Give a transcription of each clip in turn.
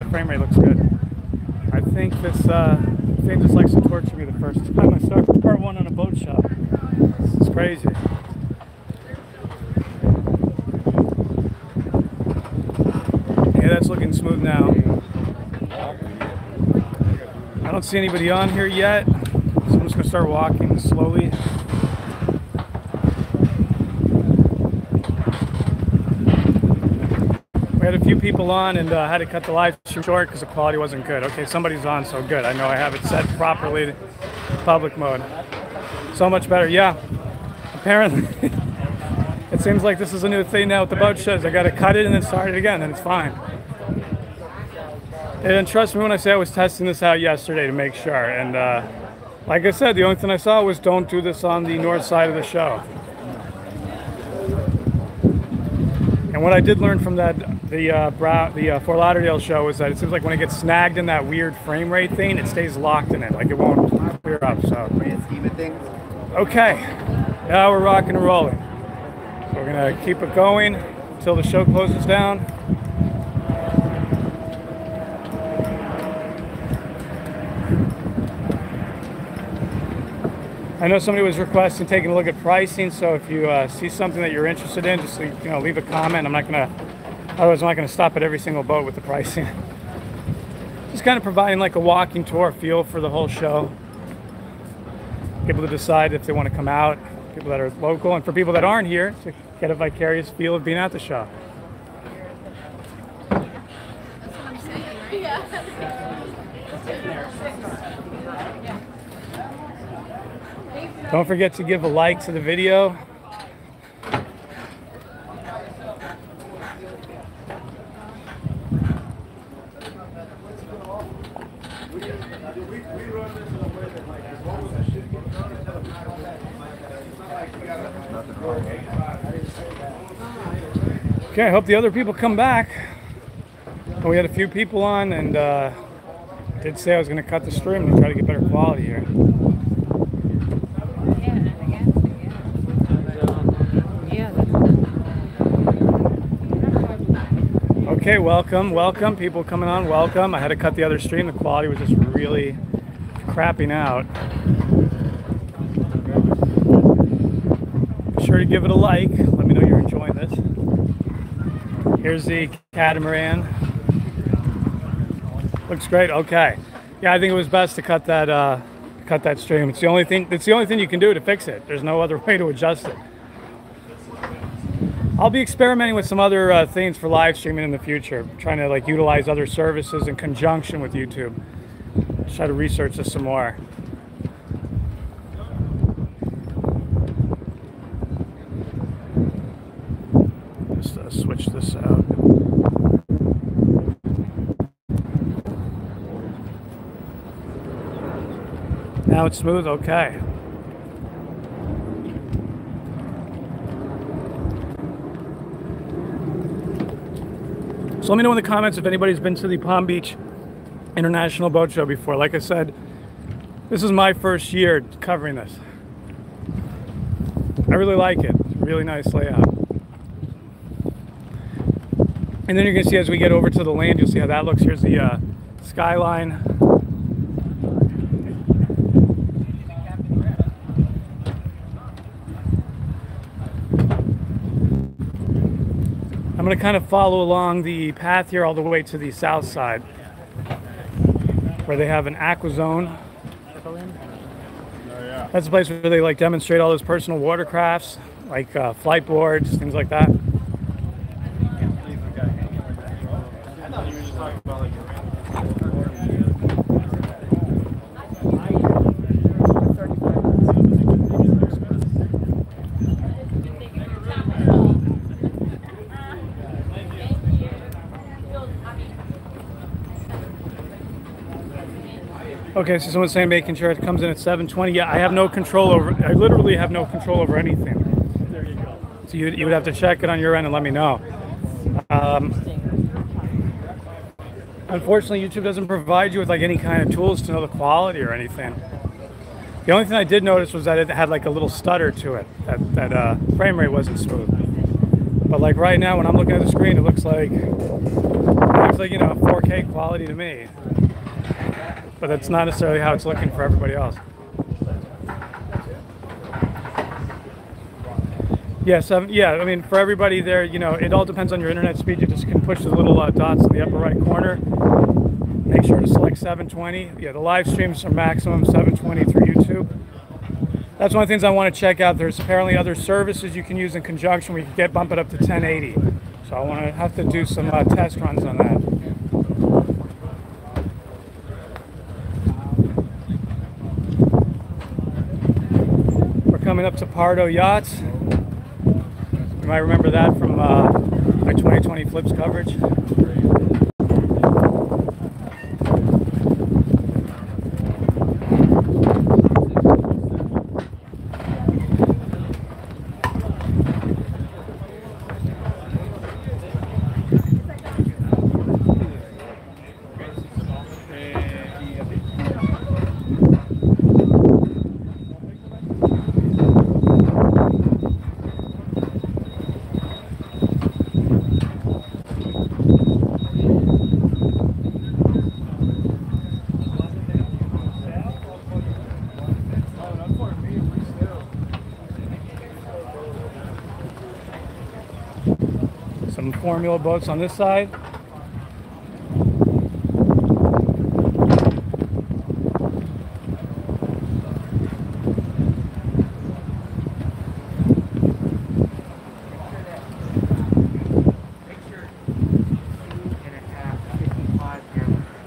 The frame rate looks good. I think this thing just likes to torture me the first time I start part one on a boat shop. This is crazy. Yeah, that's looking smooth now. I don't see anybody on here yet, so I'm just gonna start walking slowly. I had a few people on and had to cut the live stream short because the quality wasn't good. Okay, somebody's on, so good. I know I have it set properly to public mode. So much better. Yeah, apparently. It seems like this is a new thing now with the boat shows. I got to cut it and then start it again, and it's fine. And trust me when I say I was testing this out yesterday to make sure. And like I said, the only thing I saw was don't do this on the north side of the show. And what I did learn from that, the Fort Lauderdale show, is that it seems like when it gets snagged in that weird frame rate thing, it stays locked in it, like it won't clear up. So grand scheme of things. Okay, now we're rocking and rolling. So we're gonna keep it going until the show closes down. I know somebody was requesting taking a look at pricing, so if you see something that you're interested in, just leave a comment. Otherwise I'm not gonna stop at every single boat with the pricing. Just kind of providing like a walking tour feel for the whole show. People to decide if they want to come out, people that are local, and for people that aren't here to get a vicarious feel of being at the show. Don't forget to give a like to the video. Okay, I hope the other people come back. We had a few people on, and I did say I was going to cut the stream and try to get better quality here. Okay, welcome, people coming on, welcome. I had to cut the other stream, the quality was just really crapping out. Be sure to give it a like, let me know you're enjoying this. Here's the catamaran. Looks great, okay. Yeah, I think it was best to cut that stream. It's the only thing you can do to fix it. There's no other way to adjust it. I'll be experimenting with some other things for live streaming in the future, trying to like utilize other services in conjunction with YouTube. Let's try to research this some more. Just switch this out. Now it's smooth, okay. So let me know in the comments if anybody's been to the Palm Beach International Boat Show before. Like I said, this is my first year covering this. I really like it. It's a really nice layout. And then you're going to see as we get over to the land, you'll see how that looks. Here's the skyline. I'm going to kind of follow along the path here all the way to the south side where they have an aqua zone. That's a place where they like demonstrate all those personal watercrafts, like flight boards, things like that. Okay, so someone's saying making sure it comes in at 7:20. Yeah, I have no control over, I literally have no control over anything. There you go. So you would have to check it on your end and let me know. Unfortunately, YouTube doesn't provide you with like any kind of tools to know the quality or anything. The only thing I did notice was that it had like a little stutter to it, that frame rate wasn't smooth. But like right now, when I'm looking at the screen, it looks like sounds like, you know, 4K quality to me. But that's not necessarily how it's looking for everybody else. Yes, yeah, I mean, for everybody there, you know, it all depends on your internet speed. You just can push the little dots in the upper right corner. Make sure to select 720. Yeah, the live streams are maximum 720 through YouTube. That's one of the things I want to check out. There's apparently other services you can use in conjunction. We can bump it up to 1080. So I want to have to do some test runs on that. We're coming up to Pardo Yachts. You might remember that from my 2020 Flips coverage. Formula boats on this side.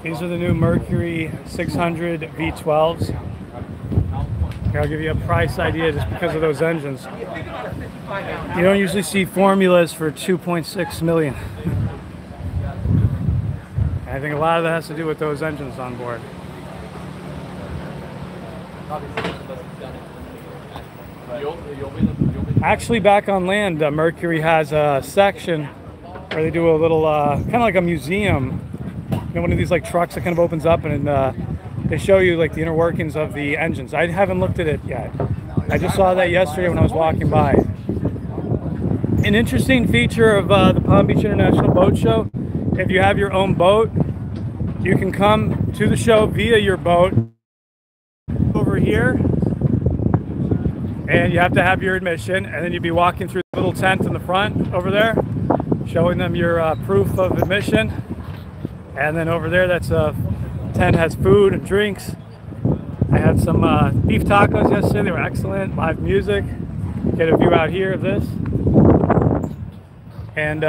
These are the new Mercury 600 V12s. Here, I'll give you a price idea just because of those engines. You don't usually see formulas for 2.6 million. I think a lot of that has to do with those engines on board. Actually, back on land, Mercury has a section where they do a little, kind of like a museum. You know, one of these like trucks that kind of opens up and they show you like the inner workings of the engines. I haven't looked at it yet. I just saw that yesterday when I was walking by. An interesting feature of the Palm Beach International Boat Show, if you have your own boat, you can come to the show via your boat over here, and you have to have your admission, and then you'd be walking through the little tent in the front over there, showing them your proof of admission, and then over there, that's a tent has food and drinks. I had some beef tacos yesterday, they were excellent, live music, get a view out here of this. And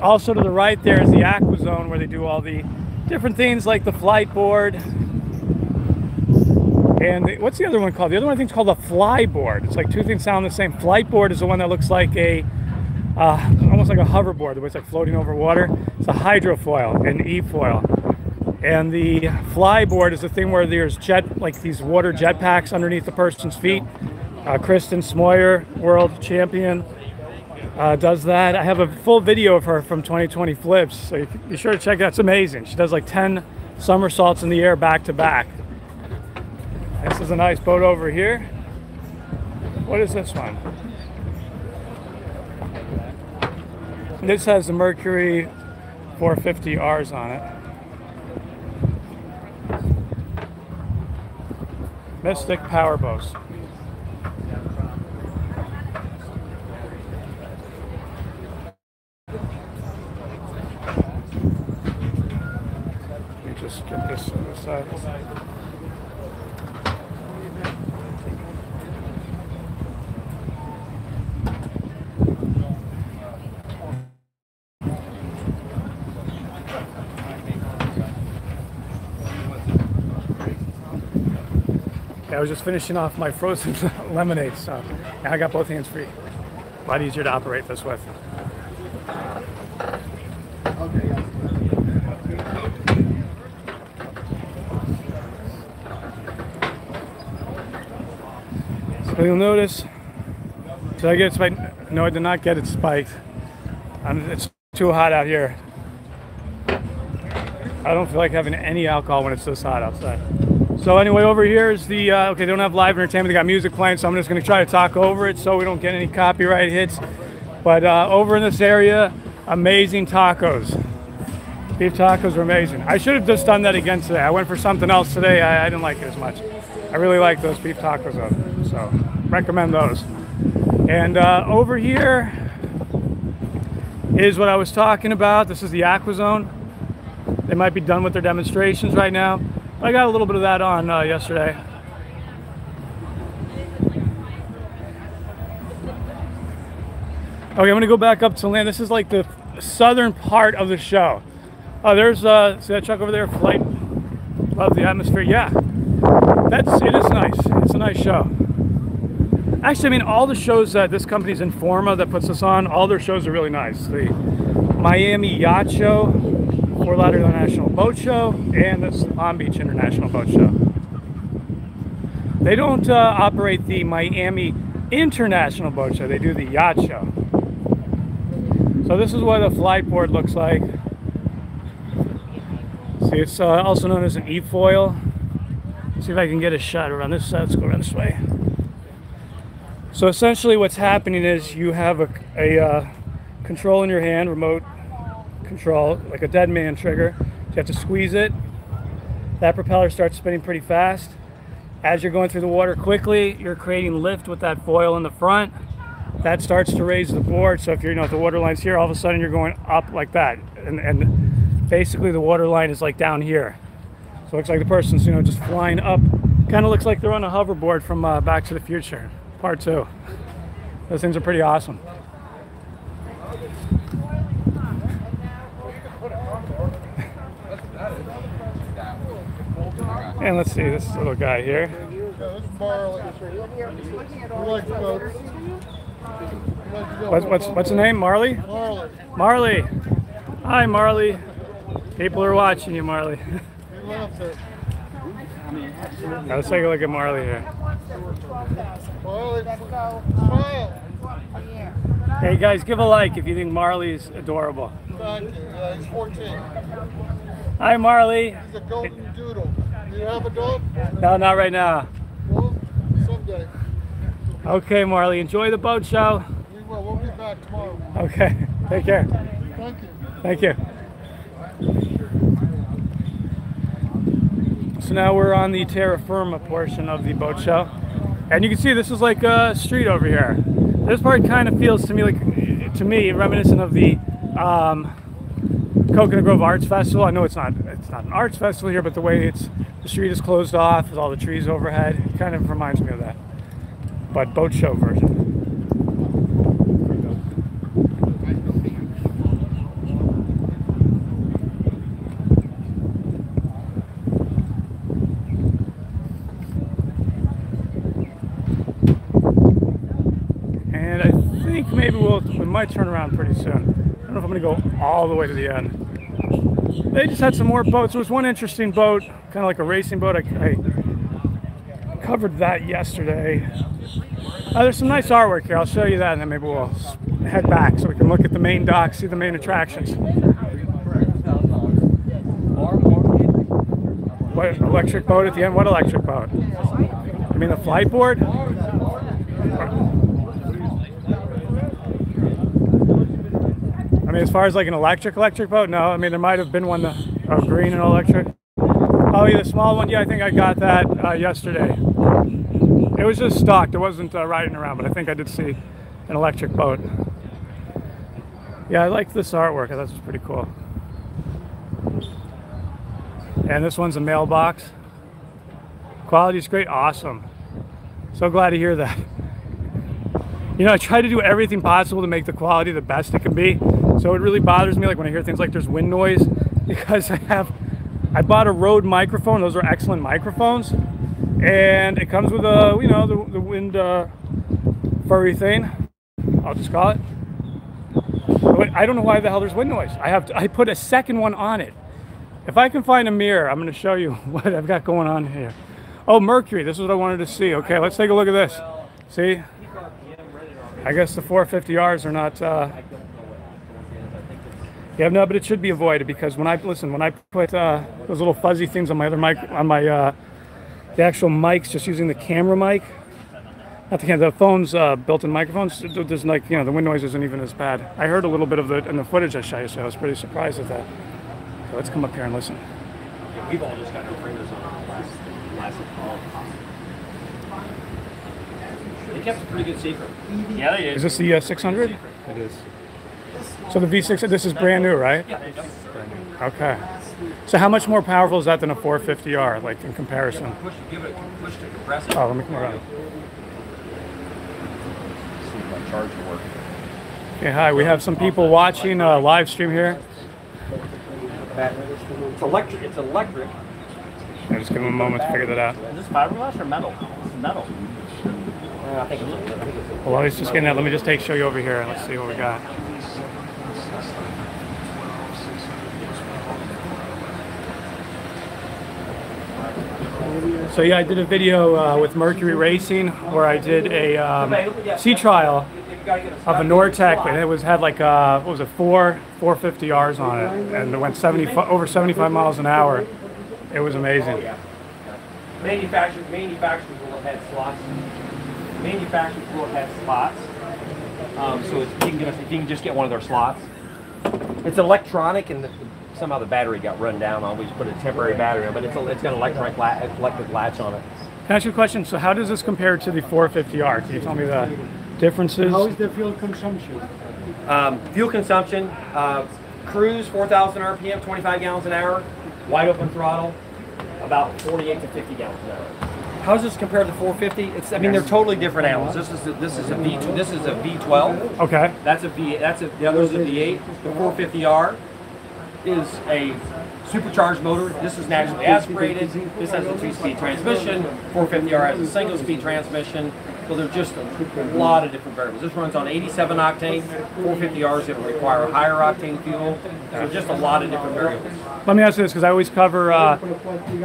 also to the right there is the aqua zone where they do all the different things like the flight board. And the, what's the other one called? The other one I think is called the fly board. It's like two things sound the same. Flight board is the one that looks like a, almost like a hoverboard, the way it's like floating over water. It's a hydrofoil, an e-foil. And the fly board is the thing where there's jet, like these water jet packs underneath the person's feet. Kristen Smoyer, world champion, does that. I have a full video of her from 2020 Flips, so you be sure to check it out. It's amazing. She does like 10 somersaults in the air back to back. This is a nice boat over here. What is this one? This has the Mercury 450Rs on it. Mystic Power Boats. Let me just get this on the side. I was just finishing off my frozen lemonade, so now I got both hands free. A lot easier to operate this with. So you'll notice, did I get it spiked? No, I did not get it spiked. It's too hot out here. I don't feel like having any alcohol when it's this hot outside. So anyway, over here is the, okay, they don't have live entertainment, they got music playing, so I'm just going to try to talk over it so we don't get any copyright hits. But over in this area, amazing tacos. Beef tacos were amazing. I should have just done that again today. I went for something else today. I didn't like it as much. I really like those beef tacos over there, so recommend those. And over here is what I was talking about. This is the Aqua Zone. They might be done with their demonstrations right now. I got a little bit of that on yesterday. Okay, I'm gonna go back up to land. This is like the southern part of the show. Oh, there's see that truck over there? Flight. Love the atmosphere. Yeah, it is nice. It's a nice show. Actually, I mean, all the shows that this company's Informa that puts us on, all their shows are really nice. The Miami Yacht Show, Fort Lauderdale International Boat Show, and this Palm Beach International Boat Show. They don't operate the Miami International Boat Show. They do the Yacht Show. So this is what a flight board looks like. See, it's also known as an e-foil. See if I can get a shot around this side. Let's go around this way. So essentially what's happening is you have a control in your hand, remote control, like a dead man trigger. You have to squeeze it. That propeller starts spinning pretty fast. As you're going through the water quickly, you're creating lift with that foil in the front. That starts to raise the board. So if you're, you know, if the water line's here, all of a sudden you're going up like that. And basically the water line is like down here. So it looks like the person's, you know, just flying up. Kind of looks like they're on a hoverboard from Back to the Future. Part two. Those things are pretty awesome. And let's see this little guy here. What's the name? Marley? Marley. Marley. Hi, Marley. People are watching you, Marley. Now let's take a look at Marley here. Hey guys, give a like if you think Marley's adorable. He's 14. Hi, Marley. He's a golden doodle. Do you have a dog? No, not right now. Well, someday. Okay, Marley, enjoy the boat show. We will. We'll be back tomorrow. Okay, take care. Thank you. Thank you. So now we're on the terra firma portion of the boat show. And you can see this is like a street over here. This part kind of feels to me like, reminiscent of the Coconut Grove Arts Festival. I know it's not an arts festival here, but the way the street is closed off with all the trees overhead, it kind of reminds me of that. But boat show version. Might turn around pretty soon. I don't know if I'm gonna go all the way to the end. They just had some more boats. There was one interesting boat, kind of like a racing boat. I covered that yesterday. There's some nice artwork here. I'll show you that, and then maybe we'll head back so we can look at the main dock, see the main attractions. What electric boat at the end? What electric boat? You mean the flight board? As far as like an electric boat, no. I mean, there might have been one green and electric. Oh, yeah, the small one. Yeah, I think I got that yesterday. It was just stocked. It wasn't riding around, but I think I did see an electric boat. Yeah, I liked this artwork. I thought this was pretty cool. And this one's a mailbox. Quality's great. Awesome. So glad to hear that. You know, I try to do everything possible to make the quality the best it can be. So it really bothers me, like when I hear things like there's wind noise, because I bought a Rode microphone. Those are excellent microphones, and it comes with a, you know, the wind furry thing. I'll just call it. But I don't know why the hell there's wind noise. I put a second one on it. If I can find a mirror, I'm going to show you what I've got going on here. Oh, Mercury. This is what I wanted to see. Okay, let's take a look at this. See? I guess the 450Rs are not. Yeah, no, but it should be avoided because when I put those little fuzzy things on my other mic, on my the actual mics, just using the camera mic, not the camera, the phone's built-in microphones, there's like, you know, the wind noise isn't even as bad. I heard a little bit of it in the footage I shot you, so I was pretty surprised at that. So let's come up here and listen. Yeah, we've all just got our fingers on our last call. They kept a pretty good secret. Yeah, they did. Is this the 600? It is. So the V6, this is brand new, right? Yeah, brand new. Okay. So how much more powerful is that than a 450R, like in comparison? Give it a push to compress it. Oh, let me come around. See if my charge will work. Okay, hi. We have some people watching a live stream here. It's electric. It's electric. I'll just give them a moment to figure that out. Is this fiberglass or metal? It's metal. I think it's well, he's just getting out. Let me just show you over here and let's see what we got. So yeah, I did a video with Mercury Racing where I did a sea trial of a Nor-Tech, and it had like a, what was it, four 450Rs on it, and it went over 75 miles an hour. It was amazing. Manufacturers will have had slots. Manufacturers will have had slots. So it's, you can just get one of their slots. It's electronic, and somehow the battery got run down. I always put a temporary battery on, but it's got an electric latch on it. Can I ask you a question? So how does this compare to the 450R? Can you tell me the differences? How is the fuel consumption? Fuel consumption, cruise 4,000 RPM, 25 gallons an hour, wide open throttle, about 48 to 50 gallons an hour. How does this compare to the 450? It's, I mean, they're totally different animals. This is a V12. Okay. The other's a V8. The 450R is a supercharged motor. This is naturally aspirated. This has a two-speed transmission. 450R has a single-speed transmission. So there's just a lot of different variables. This runs on 87 octane. 450R is going to require higher octane fuel. So just a lot of different variables. Let me ask you this, because I always cover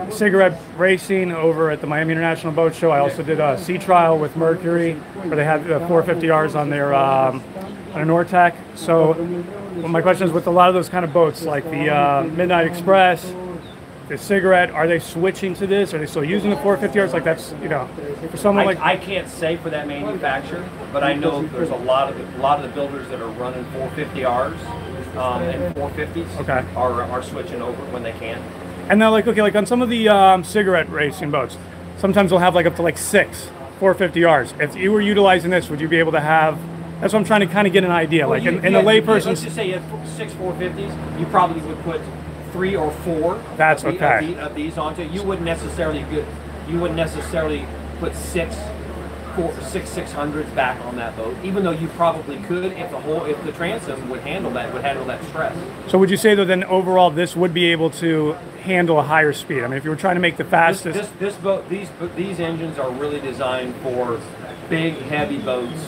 cigarette racing over at the Miami International Boat Show. I also did a sea trial with Mercury, where they had 450Rs on their on a Nor-Tech. So well, my question is, with a lot of those kind of boats, like the Midnight Express, the Cigarette, are they switching to this? Are they still using the 450Rs? Like that's, you know, for someone like I can't say for that manufacturer, but I know there's a lot of the builders that are running 450Rs and 450s are switching over when they can. And they're like, okay, like on some of the cigarette racing boats, sometimes they'll have like up to like six 450Rs. If you were utilizing this, would you be able to have? That's what I'm trying to kind of get an idea. Well, like in the layperson, let's just say you had six 450s, you probably would put 3 or 4 that's of these onto it. You wouldn't necessarily put six 600s back on that boat, even though you probably could if the transom would handle that stress. So would you say though then overall this would be able to handle a higher speed? I mean, if you were trying to make the fastest, these engines are really designed for big heavy boats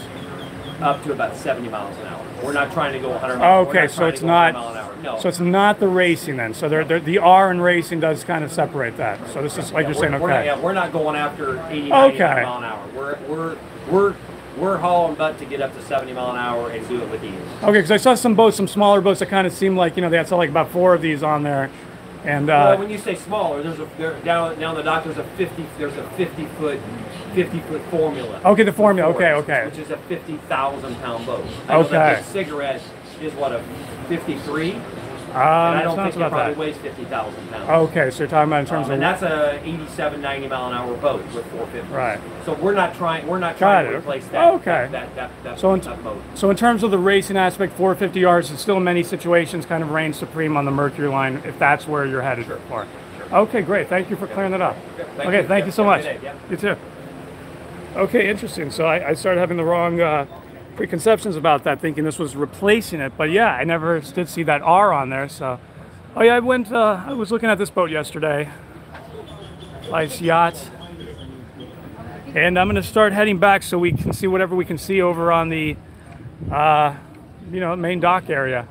up to about 70 miles an hour. We're not trying to go 100 miles. Okay, so it's not. No. So it's not the racing then. So the R in racing does kind of separate that. So this is like you're saying. Okay. We're not going after 80, 90 mile an hour. We're hauling butt to get up to 70 mile an hour and do it with ease. Okay, because I saw some boats, some smaller boats that kind of seemed like, you know, they had like about 4 of these on there. And well, when you say smaller, down the dock there's a 50-foot Formula. Okay, the Formula. Okay. Which is a 50,000-pound boat. I know that the Cigarette is what, a 53. And I don't think it probably weighs 50,000 pounds. Okay, so you're talking about in terms of, and that's a 87, 90 mile an hour boat with 450. Right. So we're not trying to replace that. Okay. That boat. So in terms of the racing aspect, 450Rs is still in many situations kind of reigns supreme on the Mercury line, if that's where you're headed for. Sure. Okay, great. Thank you for clearing that up. Sure. Thank you so much. You too. Okay, interesting. So I started having the wrong preconceptions about that, thinking this was replacing it, but yeah, I never did see that R on there. So, oh yeah, I was looking at this boat yesterday, nice yacht, and I'm gonna start heading back so we can see whatever we can see over on the, you know, main dock area.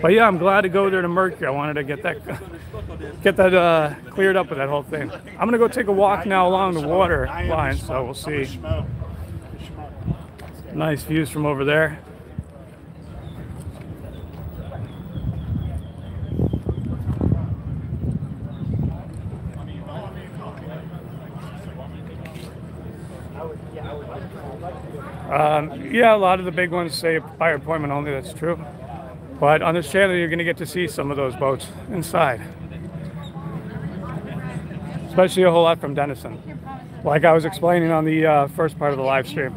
But yeah, I'm glad to go there to Mercury. I wanted to get that cleared up with that whole thing. I'm gonna go take a walk now along the water line, so we'll see. Nice views from over there. Yeah, a lot of the big ones say by appointment only, that's true. But on this channel, you're going to get to see some of those boats inside. Especially a whole lot from Denison, like I was explaining on the first part of the live stream.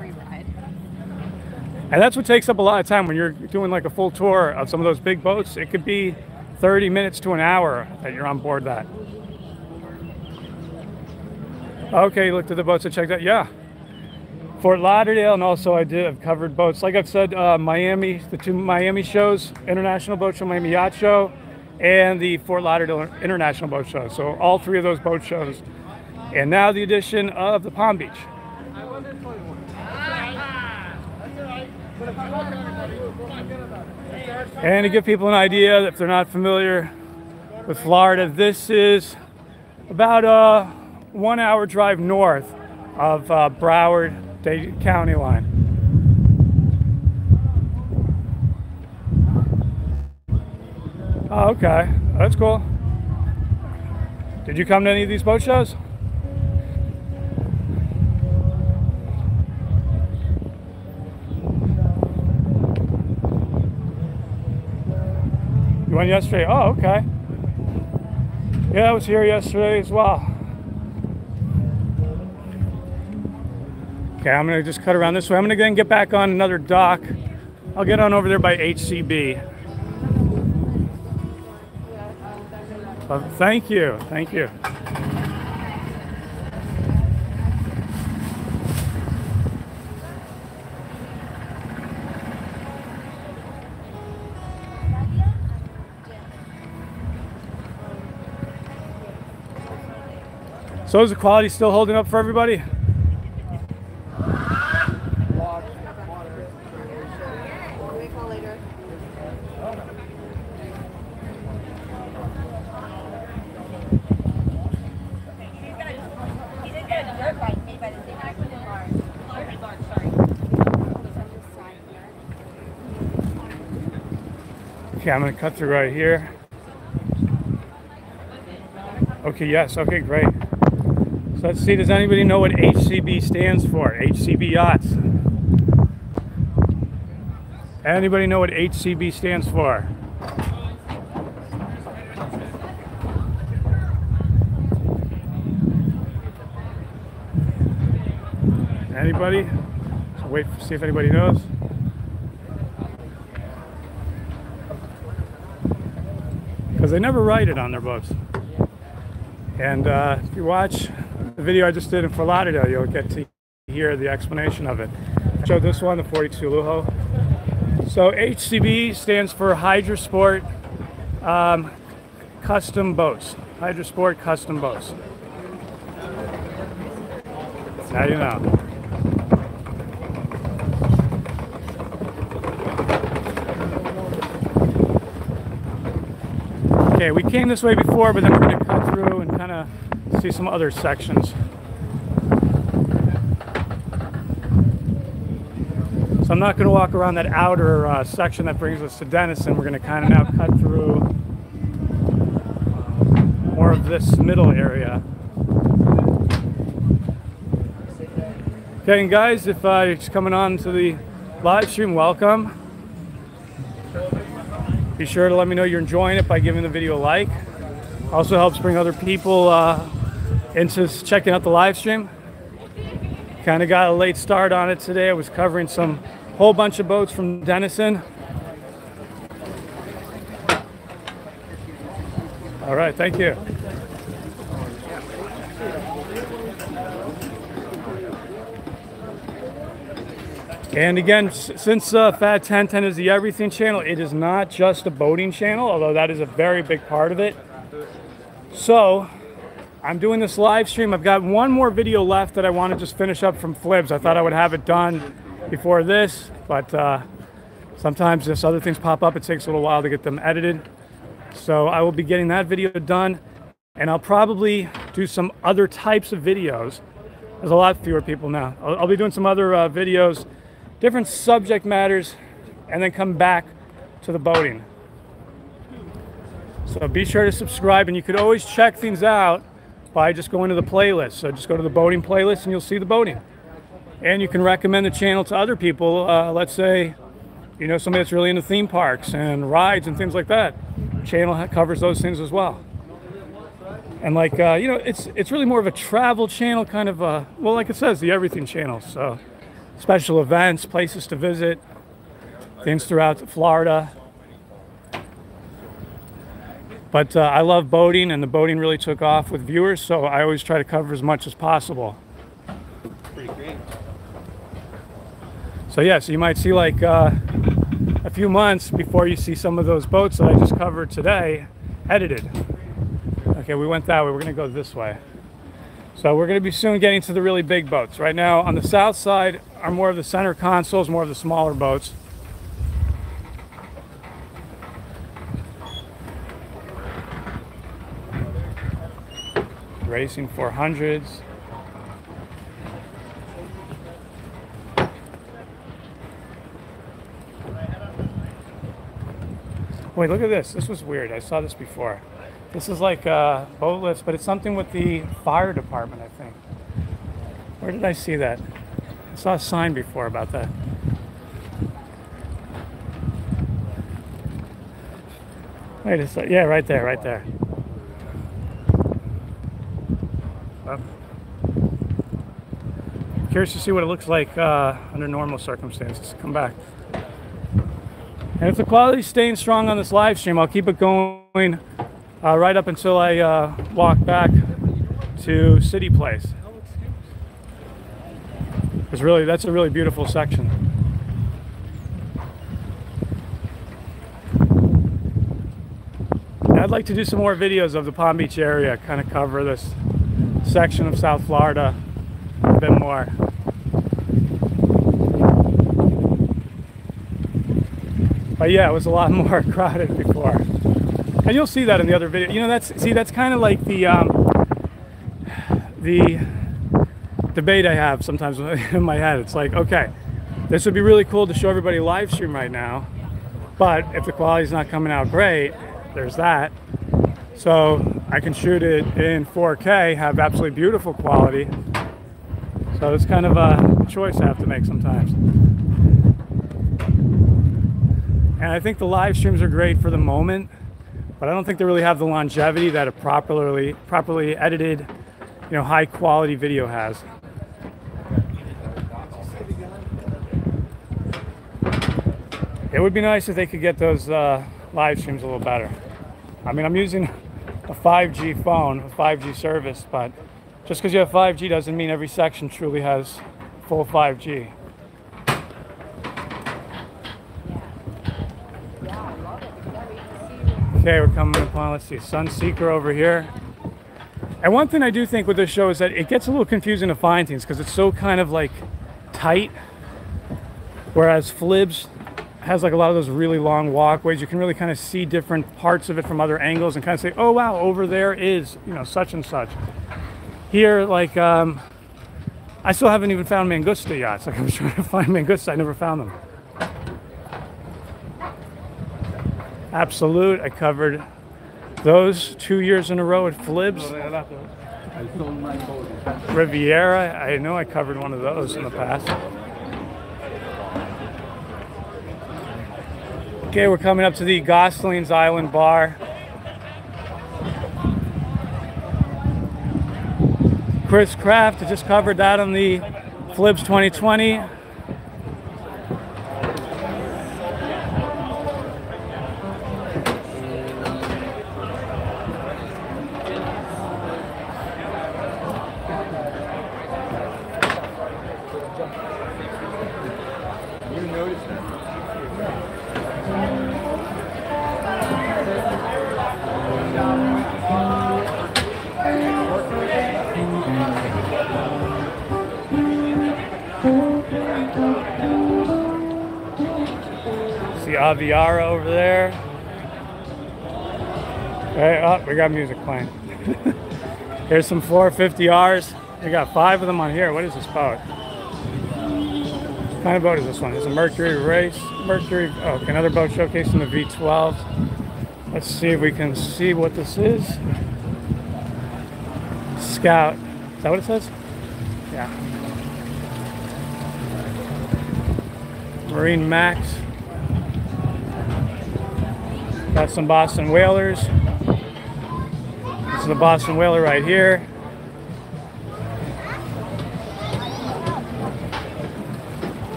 And that's what takes up a lot of time when you're doing like a full tour of some of those big boats. It could be 30 minutes to an hour that you're on board that. Okay, you looked at the boats and checked out. Yeah, Fort Lauderdale, and also I've covered boats. Like I've said, Miami, the two Miami shows, International Boat Show, Miami Yacht Show, and the Fort Lauderdale International Boat Show. So all three of those boat shows. And now the addition of the Palm Beach. And to give people an idea, if they're not familiar with Florida, this is about a 1 hour drive north of Broward, Dade County line. Oh, okay, that's cool. Did you come to any of these boat shows? You went yesterday? Oh, okay. Yeah, I was here yesterday as well. Okay, I'm gonna just cut around this way. I'm gonna then get back on another dock. I'll get on over there by HCB. Well, thank you, thank you. So is the quality still holding up for everybody? Okay, I'm going to cut through right here. Okay, yes, okay, great. So let's see, does anybody know what HCB stands for? HCB Yachts. Anybody know what HCB stands for? Anybody? So wait, see if anybody knows. Because they never write it on their boats. And if you watch the video I just did in Fort Lauderdale, you'll get to hear the explanation of it. I showed this one, the 42 Lujo. So HCB stands for Hydro Sport Custom Boats. Hydro Sport Custom Boats. Now you know. Okay, we came this way before, but then we're going to cut through and kind of see some other sections. So I'm not going to walk around that outer section that brings us to Denison. We're going to kind of now cut through more of this middle area. Okay, and guys, if you're just coming on to the live stream, welcome. Be sure to let me know you're enjoying it by giving the video a like. Also helps bring other people into checking out the live stream. Kind of got a late start on it today. I was covering some whole bunch of boats from Denison. All right, thank you. And again, since FAD 1010 is the everything channel, it is not just a boating channel, although that is a very big part of it. So I'm doing this live stream. I've got one more video left that I want to just finish up from Flibs. I thought I would have it done before this, but sometimes if other things pop up, it takes a little while to get them edited. So I will be getting that video done, and I'll probably do some other types of videos. There's a lot fewer people now. I'll be doing some other videos, different subject matters, and then come back to the boating. So be sure to subscribe, and you could always check things out by just going to the playlist. So just go to the boating playlist and you'll see the boating, and you can recommend the channel to other people. Let's say you know, somebody that's really into theme parks and rides and things like that, Channel covers those things as well. And like, you know, it's really more of a travel channel kind of, well, like it says, the everything channel. So special events, places to visit, things throughout Florida. But I love boating, and the boating really took off with viewers, so I always try to cover as much as possible. Pretty great. So yeah, so you might see like a few months before you see some of those boats that I just covered today edited. Okay, we went that way, we're gonna go this way. So we're gonna be soon getting to the really big boats. Right now on the south side are more of the center consoles, more of the smaller boats. Racing 400s. Wait, look at this. This was weird. I saw this before. This is like boat lifts, but it's something with the fire department, I think. Where did I see that? I saw a sign before about that. Wait a second. Yeah, right there, right there. Curious to see what it looks like under normal circumstances. Come back. And if the quality's staying strong on this live stream, I'll keep it going right up until I walk back to City Place. Because really, that's a really beautiful section. And I'd like to do some more videos of the Palm Beach area, kind of cover this section of South Florida a bit more. But yeah, it was a lot more crowded before, and you'll see that in the other video. You know, that's kind of like the debate I have sometimes in my head. It's like, okay, this would be really cool to show everybody live stream right now, but if the quality's not coming out great, there's that. So I can shoot it in 4K, have absolutely beautiful quality. So it's kind of a choice I have to make sometimes. And I think the live streams are great for the moment, but I don't think they really have the longevity that a properly edited, you know, high quality video has. It would be nice if they could get those live streams a little better. I mean, I'm using a 5G phone, a 5G service, but just because you have 5G doesn't mean every section truly has full 5G. Okay, we're coming upon, let's see, Sunseeker over here. And one thing I do think with this show is that it gets a little confusing to find things because it's so kind of like tight. Whereas Flibs has like a lot of those really long walkways. You can really kind of see different parts of it from other angles and kind of say, oh wow, over there is, you know, such and such. Here, like, I still haven't even found Mangusta yachts. Like, I'm trying to find Mangusta. I never found them. Absolute. I covered those 2 years in a row at Flibs. Riviera. I know I covered one of those in the past. Okay, we're coming up to the Gosling's Island Bar. Chris Kraft, I just covered that on the Flibs 2020. Aviara over there. Right, oh, we got music playing. Here's some 450Rs. We got 5 of them on here. What is this boat? What kind of boat is this one? It's a Mercury race. Mercury. Oh, okay, another boat showcasing the V12. Let's see if we can see what this is. Scout. Is that what it says? Yeah. Marine Max. Got some Boston Whalers. This is the Boston Whaler right here.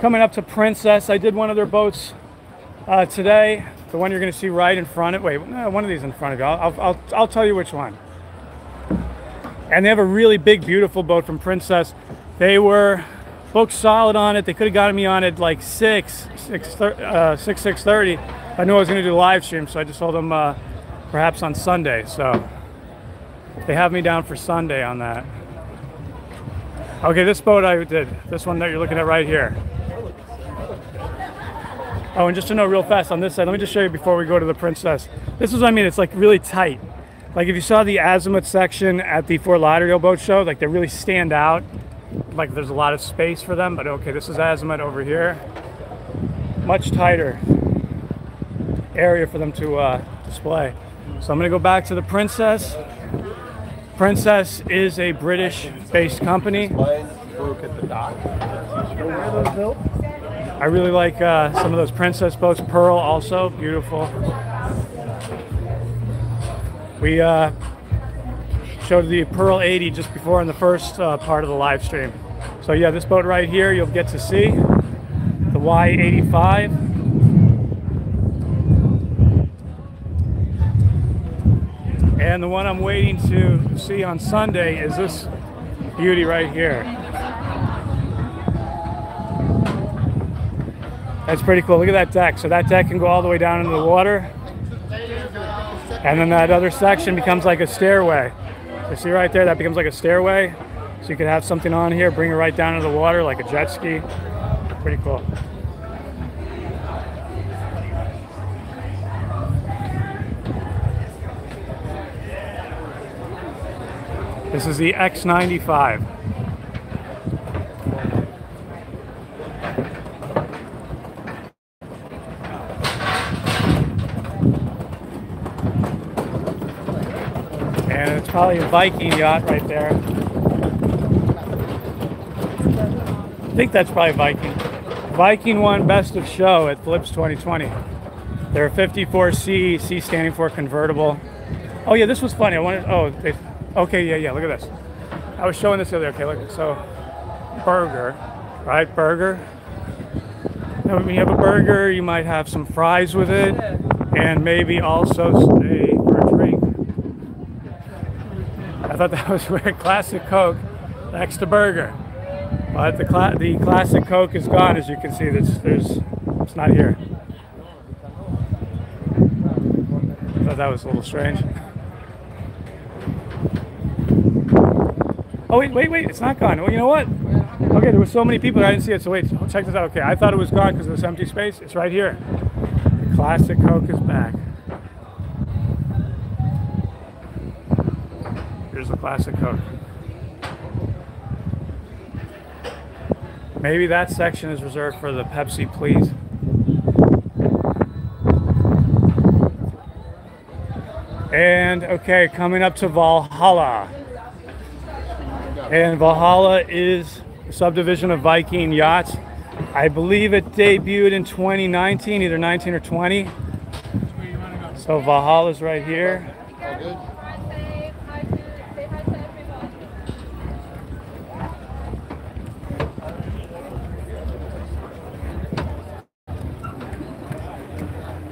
Coming up to Princess, I did one of their boats today. The one you're going to see right in front of, wait, no, one of these in front of you. I'll tell you which one. And they have a really big, beautiful boat from Princess. They were booked solid on it. They could have gotten me on it like 6:30. I knew I was going to do a live stream, so I just told them perhaps on Sunday. So they have me down for Sunday on that. Okay, this boat I did. This one that you're looking at right here. Oh, and just to know real fast on this side, let me just show you before we go to the Princess. This is what I mean. It's like really tight. Like if you saw the Azimut section at the Fort Lauderdale Boat Show, like they really stand out. Like there's a lot of space for them. But okay, this is Azimut over here. Much tighter area for them to display. So I'm going to go back to the Princess. Princess is a British-based company. I really like some of those Princess boats. Pearl also, beautiful. We showed the Pearl 80 just before in the first part of the live stream. So yeah, this boat right here you'll get to see, the Y85. And the one I'm waiting to see on Sunday is this beauty right here. That's pretty cool. Look at that deck. So that deck can go all the way down into the water. And then that other section becomes like a stairway. You see right there, that becomes like a stairway. So you could have something on here, bring it right down into the water like a jet ski. Pretty cool. This is the X95. And it's probably a Viking yacht right there. I think that's probably Viking. Viking won Best of Show at Flips 2020. They're a 54C, C standing for convertible. Oh yeah, this was funny. I wanted, oh, they, okay, yeah, look at this. I was showing this the other day. Okay, look, so burger, right? Burger. Now, when you have a burger, you might have some fries with it, and maybe also a drink. I thought that was weird. Classic Coke next to burger, but the classic Coke is gone, as you can see. It's not here. I thought that was a little strange. Oh, wait, it's not gone. Well, you know what? Okay, there were so many people that I didn't see it, so wait, check this out. Okay, I thought it was gone because of this empty space. It's right here. The classic Coke is back. Here's the classic Coke. Maybe that section is reserved for the Pepsi, please. And, okay, coming up to Valhalla. And Valhalla is a subdivision of Viking Yachts. I believe it debuted in 2019, either 19 or 20. So Valhalla's right here.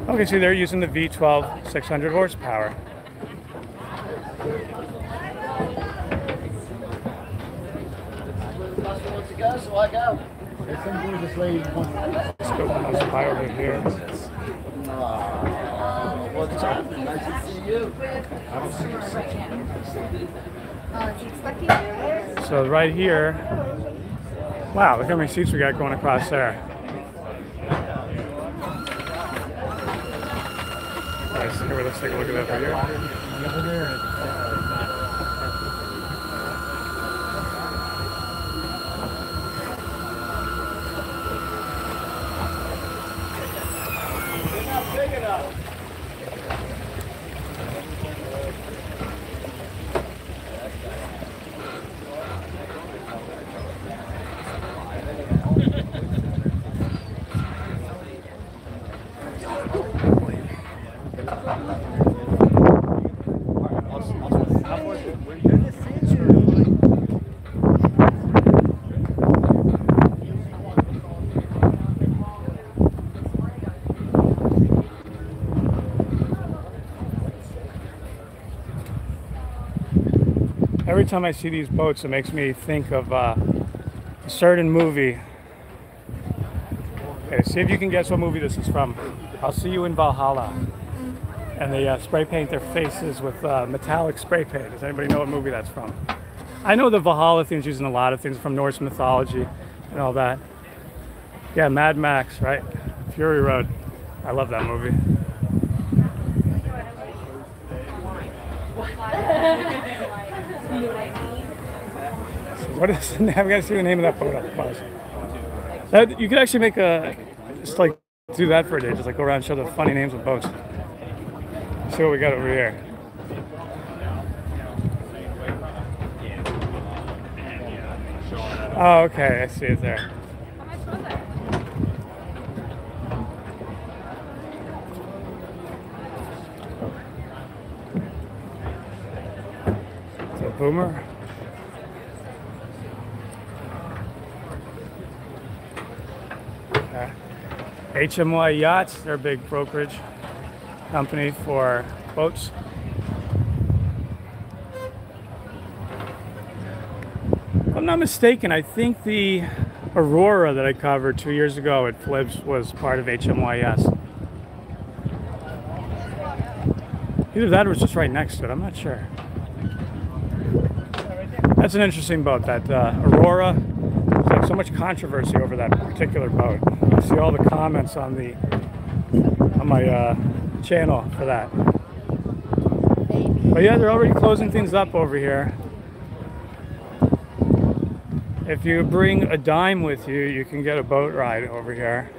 Okay, see, so they're using the V12 600 horsepower. Let's go by over here. What's up? Nice to see you. So right here, wow, look how many seats we got going across there. Nice. Here, let's take a look at that right here. Every time I see these boats, it makes me think of a certain movie. Okay, see if you can guess what movie this is from. I'll see you in Valhalla. And they spray paint their faces with metallic spray paint. Does anybody know what movie that's from? I know the Valhalla theme's using a lot of things from Norse mythology and all that. Yeah, Mad Max, right? Fury Road. I love that movie. What is the name? I've got to see the name of that boat on the bus. That, you could actually make a, just like do that for a day, just like go around and show the funny names of boats. See what we got over here. Oh, okay, I see it there. It's a boomer. HMY Yachts, they're a big brokerage company for boats. If I'm not mistaken, I think the Aurora that I covered 2 years ago at Flibs was part of HMYS. Either that or it's just right next to it, I'm not sure. That's an interesting boat, that Aurora. There's like so much controversy over that particular boat. I see all the comments on the on my channel for that. But yeah, they're already closing things up over here. If you bring a dime with you, you can get a boat ride over here.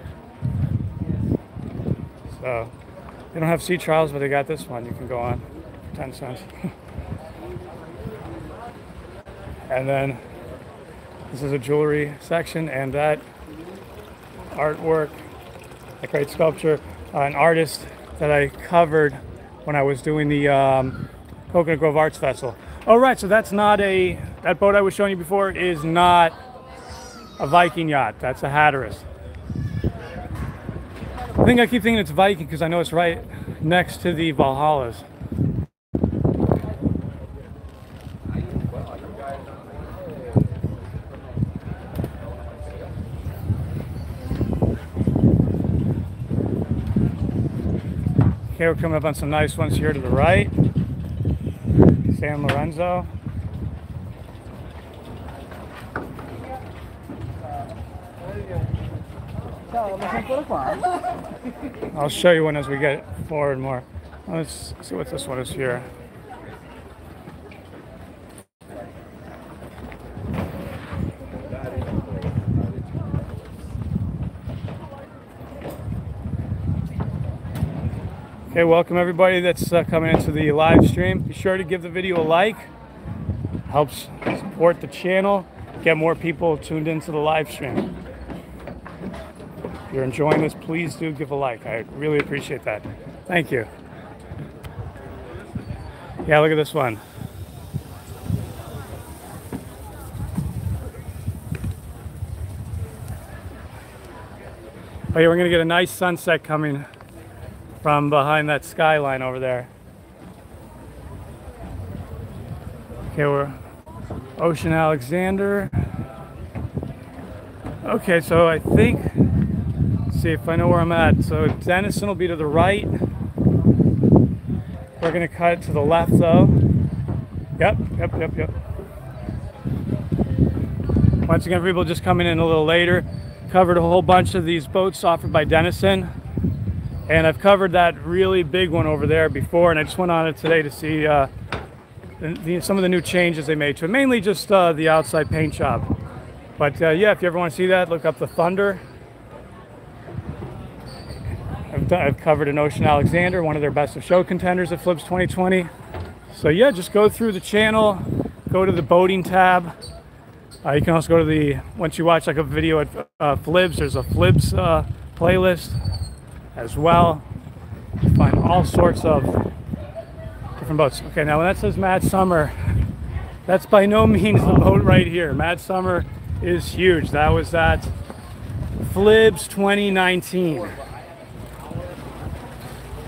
So they don't have sea trials, but they got this one. You can go on for 10 cents. And then this is a jewelry section, and that artwork, a great sculpture, an artist that I covered when I was doing the Coconut Grove Arts Festival. All right, so that's not a, that boat I was showing you before is not a Viking yacht. That's a Hatteras. I think I keep thinking it's Viking because I know it's right next to the Valhallas. Okay, we're coming up on some nice ones here to the right. San Lorenzo. I'll show you one as we get forward more. Let's see what this one is here. Hey, welcome everybody that's coming into the live stream. Be sure to give the video a like. Helps support the channel, get more people tuned into the live stream. If you're enjoying this, please do give a like. I really appreciate that. Thank you. Yeah, look at this one. Oh yeah, we're gonna get a nice sunset coming from behind that skyline over there. Okay, we're Ocean Alexander. Okay, so I think, let's see if I know where I'm at. So Denison will be to the right. We're gonna cut it to the left though. Yep. Once again, people just coming in a little later. Covered a whole bunch of these boats offered by Denison. And I've covered that really big one over there before, and I just went on it today to see some of the new changes they made to it. Mainly just the outside paint job. But yeah, if you ever want to see that, look up the Thunder. I've covered an Ocean Alexander, one of their best of show contenders at Flibs 2020. So yeah, just go through the channel, go to the boating tab. You can also go to the, once you watch like a video at Flibs, there's a Flibs playlist as well. You find all sorts of different boats. Okay, now when that says Mad Summer, that's by no means the boat right here. Mad Summer is huge. That was at FLIBS 2019.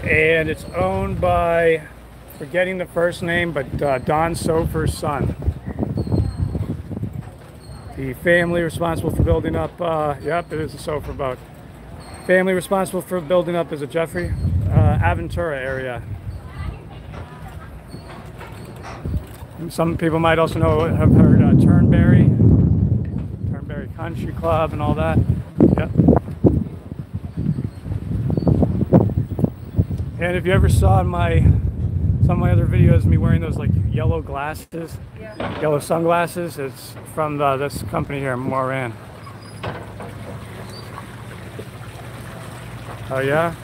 And it's owned by, forgetting the first name, but Don Sofer's son. The family responsible for building up, yep, it is a Sofer boat. Family responsible for building up is a Jeffrey Aventura area. Some people might also know, have heard Turnberry Country Club and all that. Yep. And if you ever saw some of my other videos, me wearing those like yellow glasses, yeah, yellow sunglasses, it's from this company here, Moran. Oh yeah?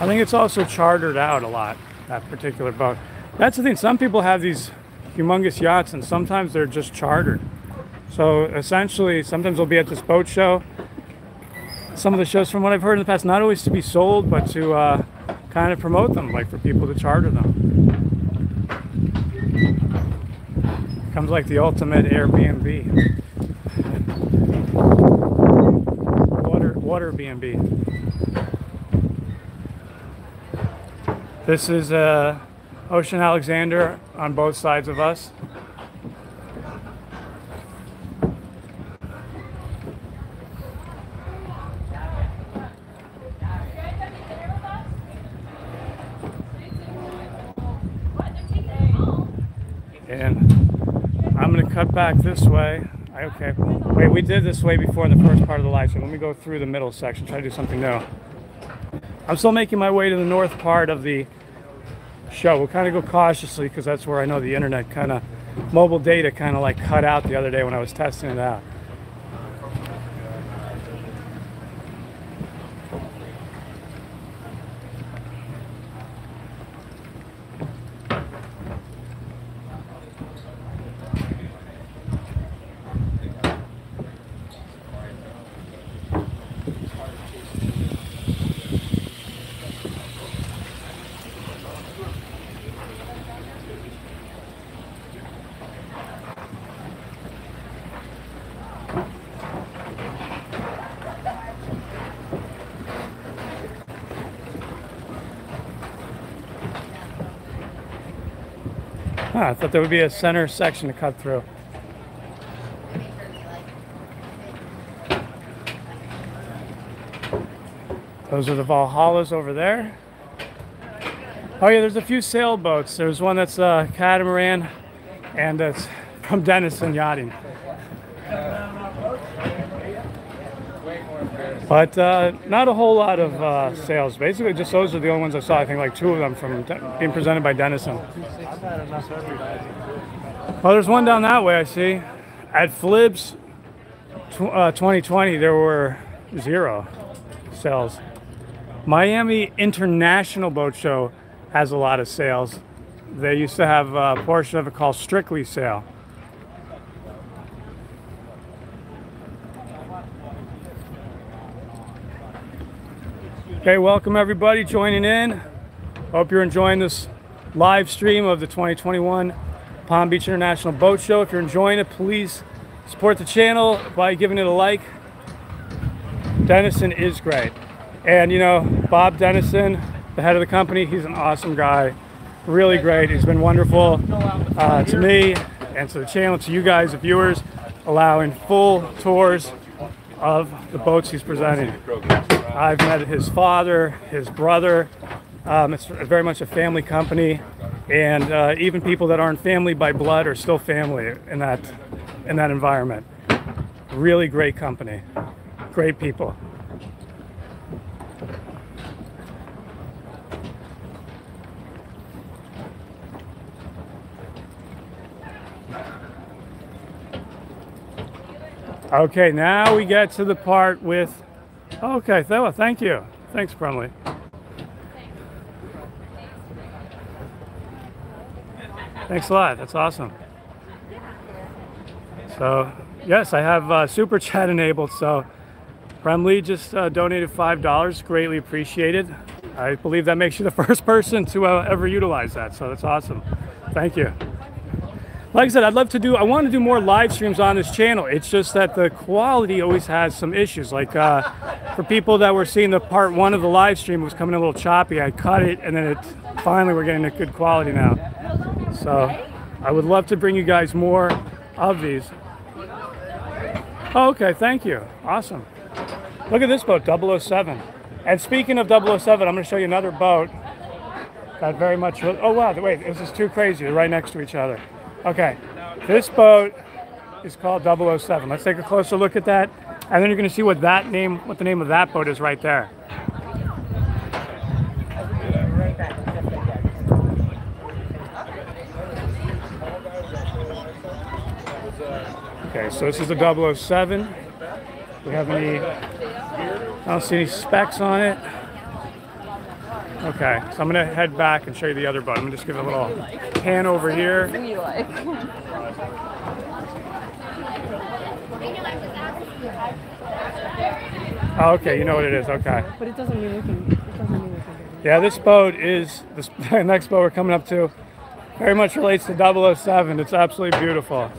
I think it's also chartered out a lot, that particular boat. That's the thing, some people have these humongous yachts and sometimes they're just chartered. So essentially, sometimes they'll be at this boat show. Some of the shows, from what I've heard in the past, not always to be sold, but to kind of promote them, like for people to charter them. Becomes like the ultimate Airbnb. Water B&B. This is Ocean Alexander on both sides of us. Cut back this way. Okay, wait, we did this way before in the first part of the live stream. Let me go through the middle section, try to do something new. I'm still making my way to the north part of the show. We'll kind of go cautiously because that's where I know the internet kind of, mobile data kind of like cut out the other day when I was testing it out. I thought there would be a center section to cut through. Those are the Valhallas over there. Oh yeah, there's a few sailboats. There's one that's a catamaran, and that's from Denison Yachting. But not a whole lot of sales. Basically, just those are the only ones I saw. I think like two of them from being presented by Denison. Well, there's one down that way, I see. At FLIBS 2020, there were 0 sales. Miami International Boat Show has a lot of sales. They used to have a portion of it called Strictly Sale. Okay, welcome everybody joining in. Hope you're enjoying this live stream of the 2021 Palm Beach International Boat Show. If you're enjoying it, please support the channel by giving it a like. Denison is great. And you know, Bob Denison, the head of the company, he's an awesome guy. Really great. He's been wonderful to me and to the channel, to you guys, the viewers, allowing full tours of the boats he's presenting. I've met his father, his brother. It's very much a family company, and even people that aren't family by blood are still family in that environment. Really great company, great people. Okay, now we get to the part with. Okay, Thela, thank you. Thanks, Brumley. Thanks a lot. That's awesome. So, yes, I have super chat enabled. So, Remley just donated $5, greatly appreciated. I believe that makes you the first person to ever utilize that, so that's awesome. Thank you. Like I said, I want to do more live streams on this channel. It's just that the quality always has some issues. Like for people that were seeing the part one of the live stream, it was coming a little choppy. I cut it, and then finally we're getting a good quality now. So I would love to bring you guys more of these. Oh, okay, thank you. Awesome. Look at this boat, 007. And speaking of 007, I'm going to show you another boat that very much. Oh wow! Wait, this is too crazy. They're right next to each other. Okay, this boat is called 007. Let's take a closer look at that, and then you're going to see what the name of that boat is right there. Okay, so this is the 007. We have any? I don't see any specs on it. Okay, so I'm gonna head back and show you the other boat. I'm gonna just give it a little pan over here. Okay, you know what it is. Okay. But it doesn't mean anything. Yeah, this boat is the next boat we're coming up to. Very much relates to 007. It's absolutely beautiful.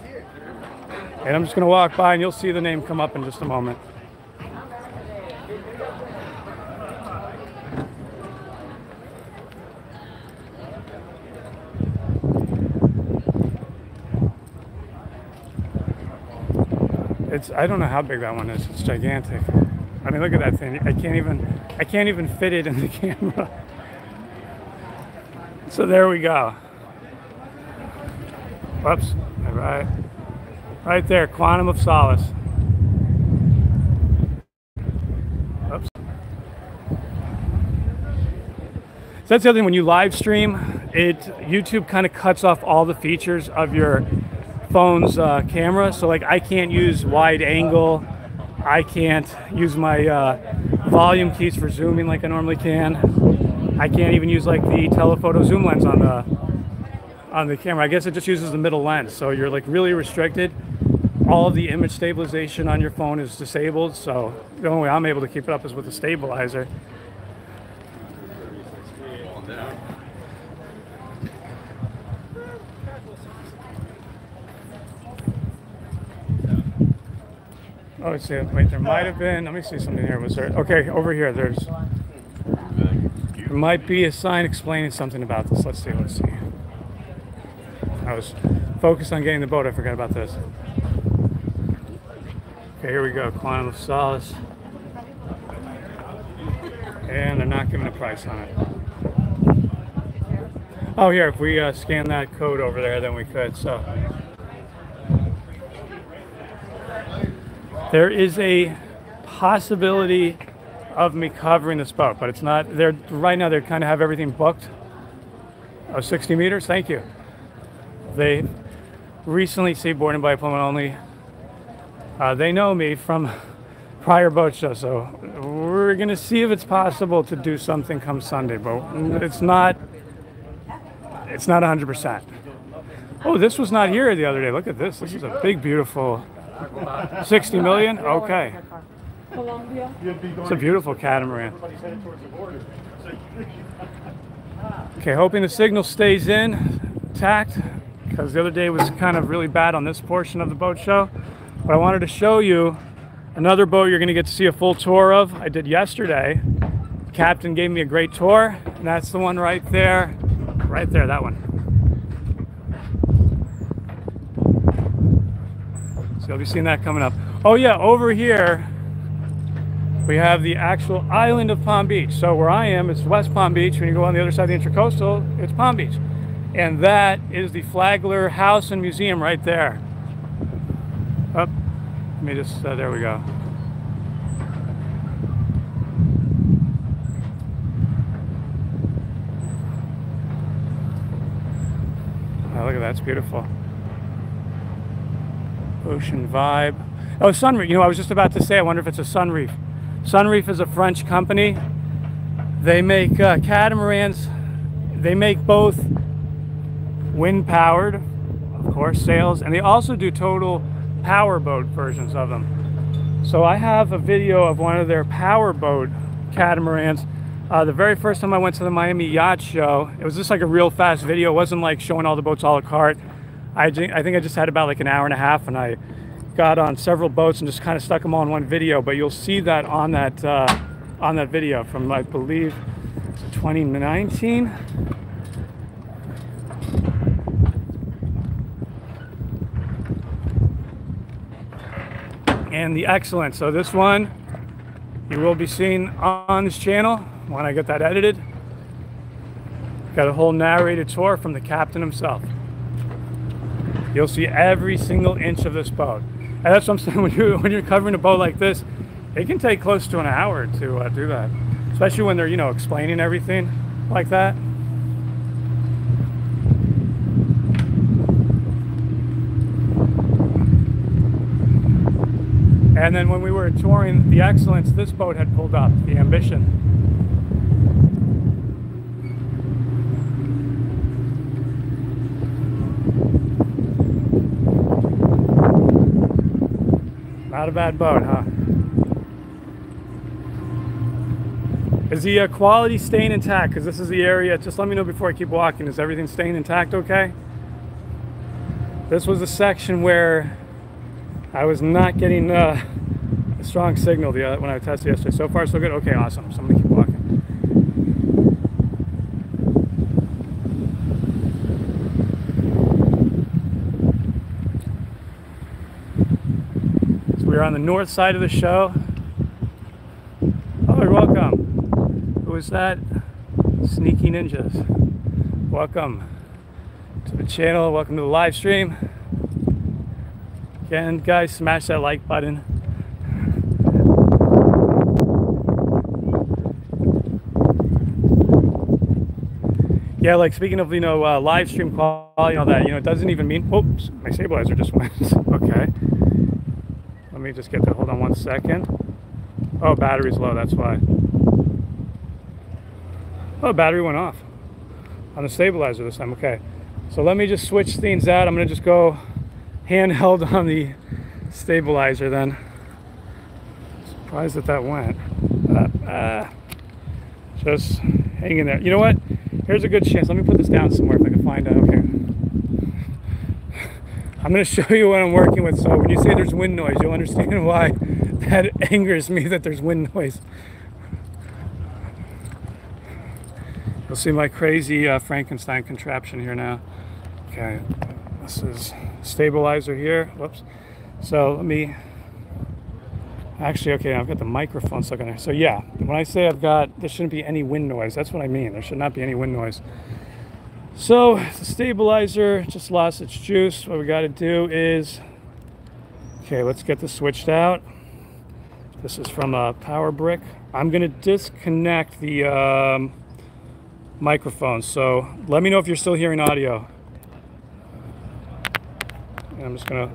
And I'm just gonna walk by, and you'll see the name come up in just a moment. I don't know how big that one is. It's gigantic. I mean, look at that thing. I can't even fit it in the camera. So there we go. Whoops. All right. Right there, Quantum of Solace. Whoops. So that's the other thing. When you live stream, YouTube kind of cuts off all the features of your phone's camera, so like I can't use wide angle, I can't use my volume keys for zooming like I normally can. I can't even use like the telephoto zoom lens on the camera. I guess it just uses the middle lens, so you're like really restricted. All of the image stabilization on your phone is disabled, so the only way I'm able to keep it up is with a stabilizer. Oh, let's see. Wait, there might have been. Let me see something here. Was there? Okay, over here. There might be a sign explaining something about this. Let's see. Let's see. I was focused on getting the boat. I forgot about this. Okay, here we go. Quantum of Solace. And they're not giving a price on it. Oh, here. If we scan that code over there, then we could. So. There is a possibility of me covering this boat, but it's not there right now. They kind of have everything booked. Oh, 60 meters. Thank you. They recently seaboarded by appointment only. They know me from prior boat show, so we're going to see if it's possible to do something come Sunday, but it's not 100%. Oh, this was not here the other day. Look at this. This is a big, beautiful 60 million? Okay. It's a beautiful catamaran. Okay, hoping the signal stays intact, because the other day was kind of really bad on this portion of the boat show. But I wanted to show you another boat you're going to get to see a full tour of. I did yesterday. The captain gave me a great tour, and that's the one right there. Right there, that one. You'll be seeing that coming up. Oh yeah, over here we have the actual island of Palm Beach. So where I am, it's West Palm Beach. When you go on the other side of the Intracoastal, it's Palm Beach. And that is the Flagler House and Museum right there. Up, let me just, there we go. Oh, look at that, it's beautiful. Ocean vibe. Oh, Sunreef. You know, I was just about to say, I wonder if it's a Sunreef. Sunreef is a French company. They make catamarans. They make both wind-powered, of course, sails, and they also do total powerboat versions of them. So I have a video of one of their power boat catamarans. The very first time I went to the Miami Yacht Show, it was just like a real fast video. It wasn't like showing all the boats a la carte. I think I just had about like an hour and a half, and I got on several boats and just kind of stuck them all in one video. But you'll see that on that video from, I believe, 2019. And the Excellent. So this one you will be seeing on this channel when I get that edited. Got a whole narrated tour from the captain himself. You'll see every single inch of this boat. And that's what I'm saying, when you're covering a boat like this, it can take close to an hour to do that. Especially when they're, you know, explaining everything like that. And then when we were touring the Excellence, this boat had pulled up, the Ambition. Not a bad boat, huh? Is the quality staying intact? Because this is the area, just let me know before I keep walking, is everything staying intact okay? This was a section where I was not getting a strong signal when I tested yesterday. So far, so good. Okay, awesome. So I'm gonna keep walking. So we're on the north side of the show. Oh, welcome. Who is that? Sneaky Ninjas. Welcome to the channel. Welcome to the live stream. Again, guys, smash that like button. Yeah, like speaking of, you know, live stream quality and all that, you know, it doesn't even mean, oops, my stabilizer just went, okay. Let me just get that, hold on one second. Oh, battery's low, that's why. Oh, battery went off on the stabilizer this time, okay. So let me just switch things out. I'm gonna just go handheld on the stabilizer then. Surprised that that went. Just hang in there. You know what? Here's a good chance. Let me put this down somewhere if I can find it. Okay. I'm going to show you what I'm working with. So when you say there's wind noise, you'll understand why that angers me that there's wind noise. You'll see my crazy Frankenstein contraption here now. Okay. This is stabilizer here. Whoops. So let me actually, okay, I've got the microphone stuck on there. So yeah, when I say I've got, there shouldn't be any wind noise. That's what I mean. There should not be any wind noise. So the stabilizer just lost its juice. What we got to do is, okay, let's get this switched out. This is from a power brick. I'm going to disconnect the microphone. So let me know if you're still hearing audio. And I'm just gonna,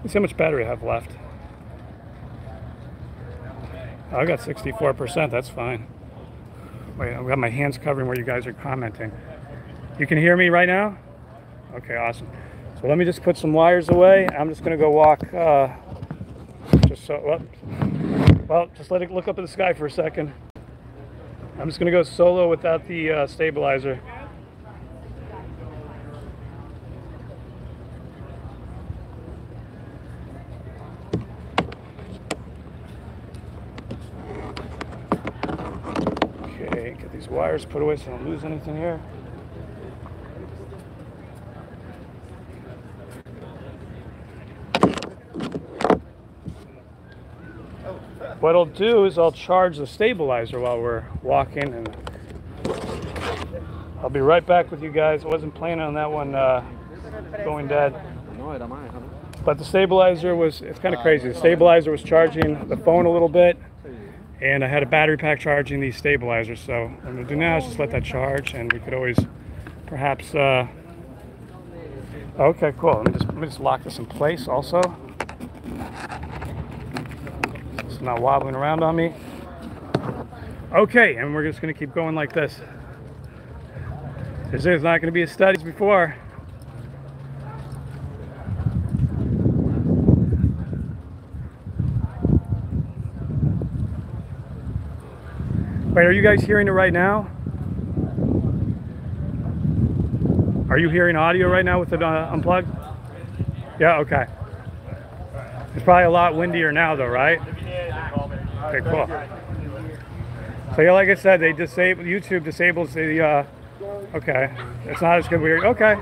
let's see how much battery I have left. I got 64%, that's fine. Wait, I've got my hands covering where you guys are commenting. You can hear me right now? Okay, awesome. So let me just put some wires away. I'm just gonna go walk, just so, well, just let it look up at the sky for a second. I'm just gonna go solo without the stabilizer. Wires put away so I don't lose anything here. What I'll do is I'll charge the stabilizer while we're walking, and I'll be right back with you guys. I wasn't planning on that one going dead, but the stabilizer was, it's kind of crazy. The stabilizer was charging the phone a little bit, and I had a battery pack charging these stabilizers. So what I'm gonna do now is just let that charge, and we could always perhaps, okay, cool. Let me just lock this in place also. It's not wobbling around on me. Okay, and we're just gonna keep going like this. There's not gonna be as studies before. Wait, are you guys hearing it right now? Are you hearing audio right now with it unplugged? Yeah, okay. It's probably a lot windier now though, right? Okay, cool. So yeah, like I said, they disable, YouTube disables the, okay. It's not as good, weird, okay.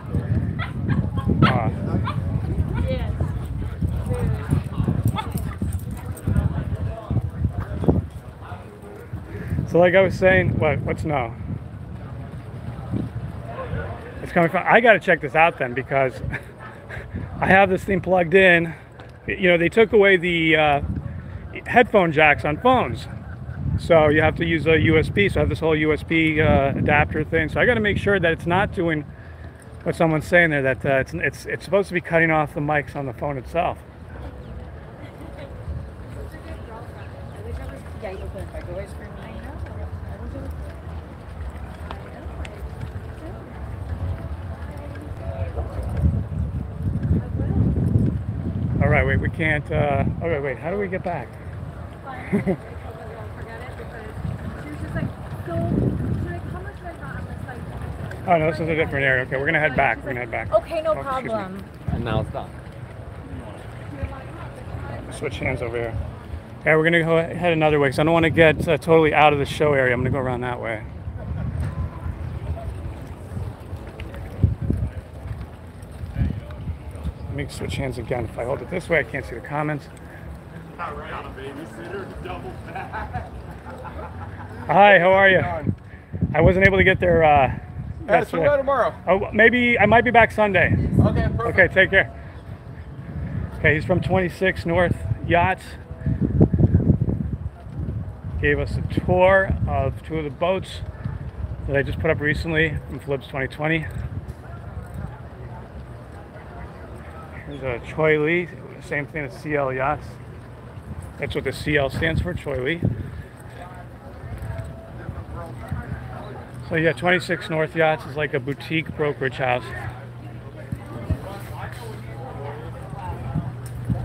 So like I was saying, what's no? It's coming from, I gotta check this out then because I have this thing plugged in. You know, they took away the headphone jacks on phones. So you have to use a USB. So I have this whole USB adapter thing. So I gotta make sure that it's not doing what someone's saying there, that it's supposed to be cutting off the mics on the phone itself. Wait, we can't, okay, wait, how do we get back? Oh, no, this is a different area. Okay, we're going to head back. We're going to head back. Okay, no problem. And now it's done. Switch hands over here. Okay, we're going to go head another way because I don't want to get totally out of the show area. I'm going to go around that way. Let me switch hands again. If I hold it this way, I can't see the comments. Hi, how are you? I wasn't able to get there. That's tomorrow. Oh, maybe I might be back Sunday. Okay, perfect. Okay, take care. Okay, he's from 26 North Yachts. Gave us a tour of two of the boats that I just put up recently from Flips 2020. There's a Choy Lee, same thing as CL Yachts. That's what the CL stands for, Choy Lee. So yeah, 26 North Yachts is like a boutique brokerage house.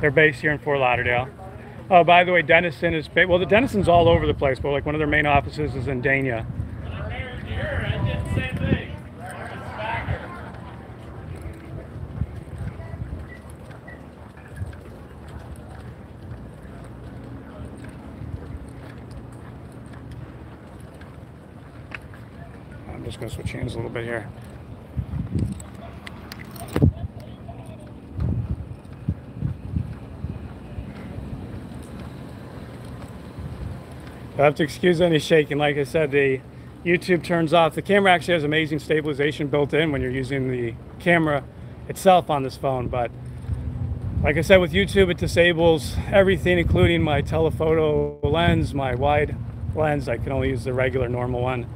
They're based here in Fort Lauderdale. Oh, by the way, Denison is, well, the Denison's all over the place, but like one of their main offices is in Dania. Just gonna switch hands a little bit here. I have to excuse any shaking. Like I said, the YouTube turns off. The camera actually has amazing stabilization built in when you're using the camera itself on this phone. But like I said, with YouTube, it disables everything, including my telephoto lens, my wide lens. I can only use the regular, normal one.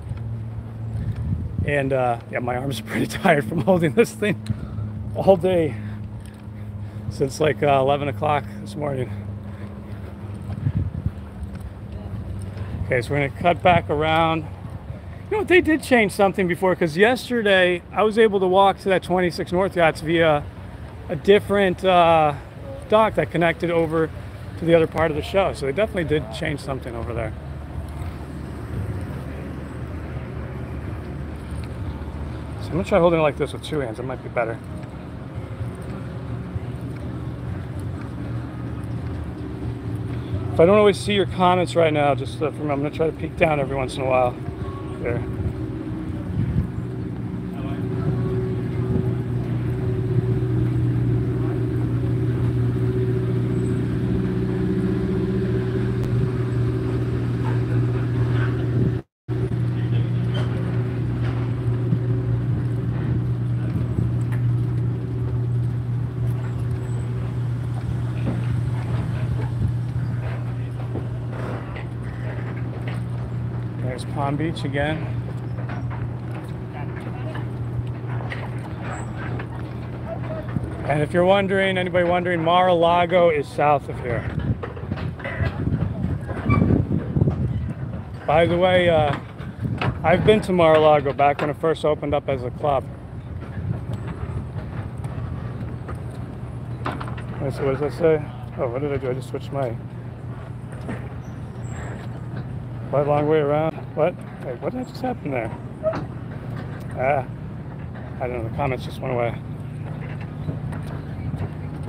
And yeah, my arms are pretty tired from holding this thing all day since like 11 o'clock this morning. Okay, so we're gonna cut back around. You know, they did change something before, because yesterday I was able to walk to that 26 North Yachts via a different dock that connected over to the other part of the show. So they definitely did change something over there. So I'm going to try holding it like this with two hands. It might be better. If I don't always see your comments right now, just remember, I'm going to try to peek down every once in a while. There. Palm Beach again. And if you're wondering, anybody wondering, Mar-a-Lago is south of here. By the way, I've been to Mar-a-Lago back when it first opened up as a club. So what does that say? Oh, what did I do? I just switched my quite a long way around. What? Wait, what just happened there? I don't know, the comments just went away.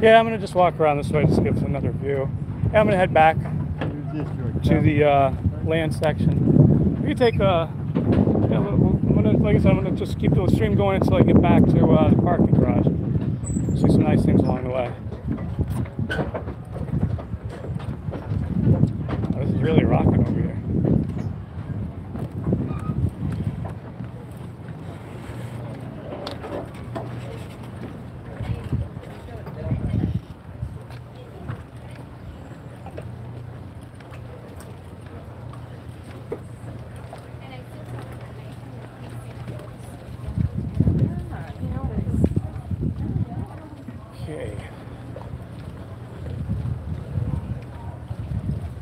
Yeah, I'm going to just walk around this way, just give us another view. And I'm going to head back to the land section. We can take a... Yeah, like I said, I'm going to just keep the stream going until I get back to the parking garage. See some nice things along the way. Oh, this is really rocking over here.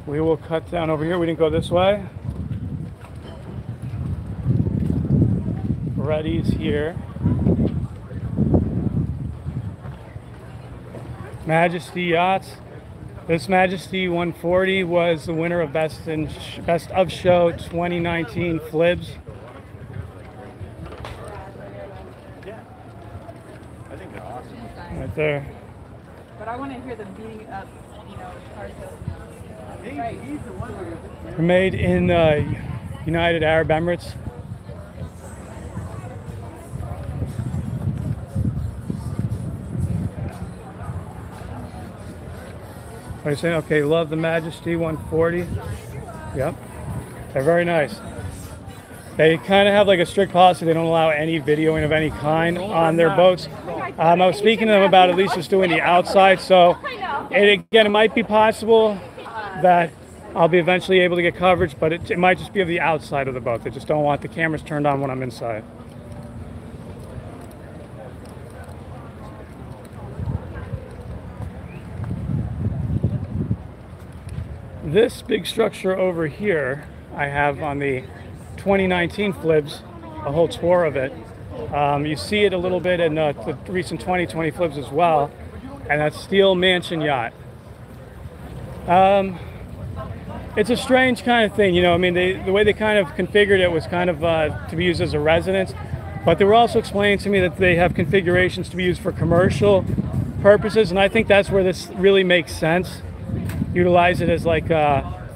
We will cut down over here. We didn't go this way. Reddy's here. Majesty Yachts. This Majesty 140 was the winner of Best of Show 2019 Flibs. Yeah, I think they're awesome. Right there. But I want to hear them beating up, you know, ourselves. They're made in United Arab Emirates. Are you saying, okay, love the Majesty 140? Yep. They're very nice. They kind of have like a strict policy. They don't allow any videoing of any kind on their boats. I was speaking to them about at least just doing the outside. So, and again, it might be possible that I'll be eventually able to get coverage, but it might just be of the outside of the boat. They just don't want the cameras turned on when I'm inside. This big structure over here, I have on the 2019 Flibs, a whole tour of it. You see it a little bit in the recent 2020 Flibs as well, and that's Steel Mansion Yacht. It's a strange kind of thing, you know. I mean, the way they kind of configured it was kind of to be used as a residence, but they were also explaining to me that they have configurations to be used for commercial purposes, and I think that's where this really makes sense. Utilize it as like a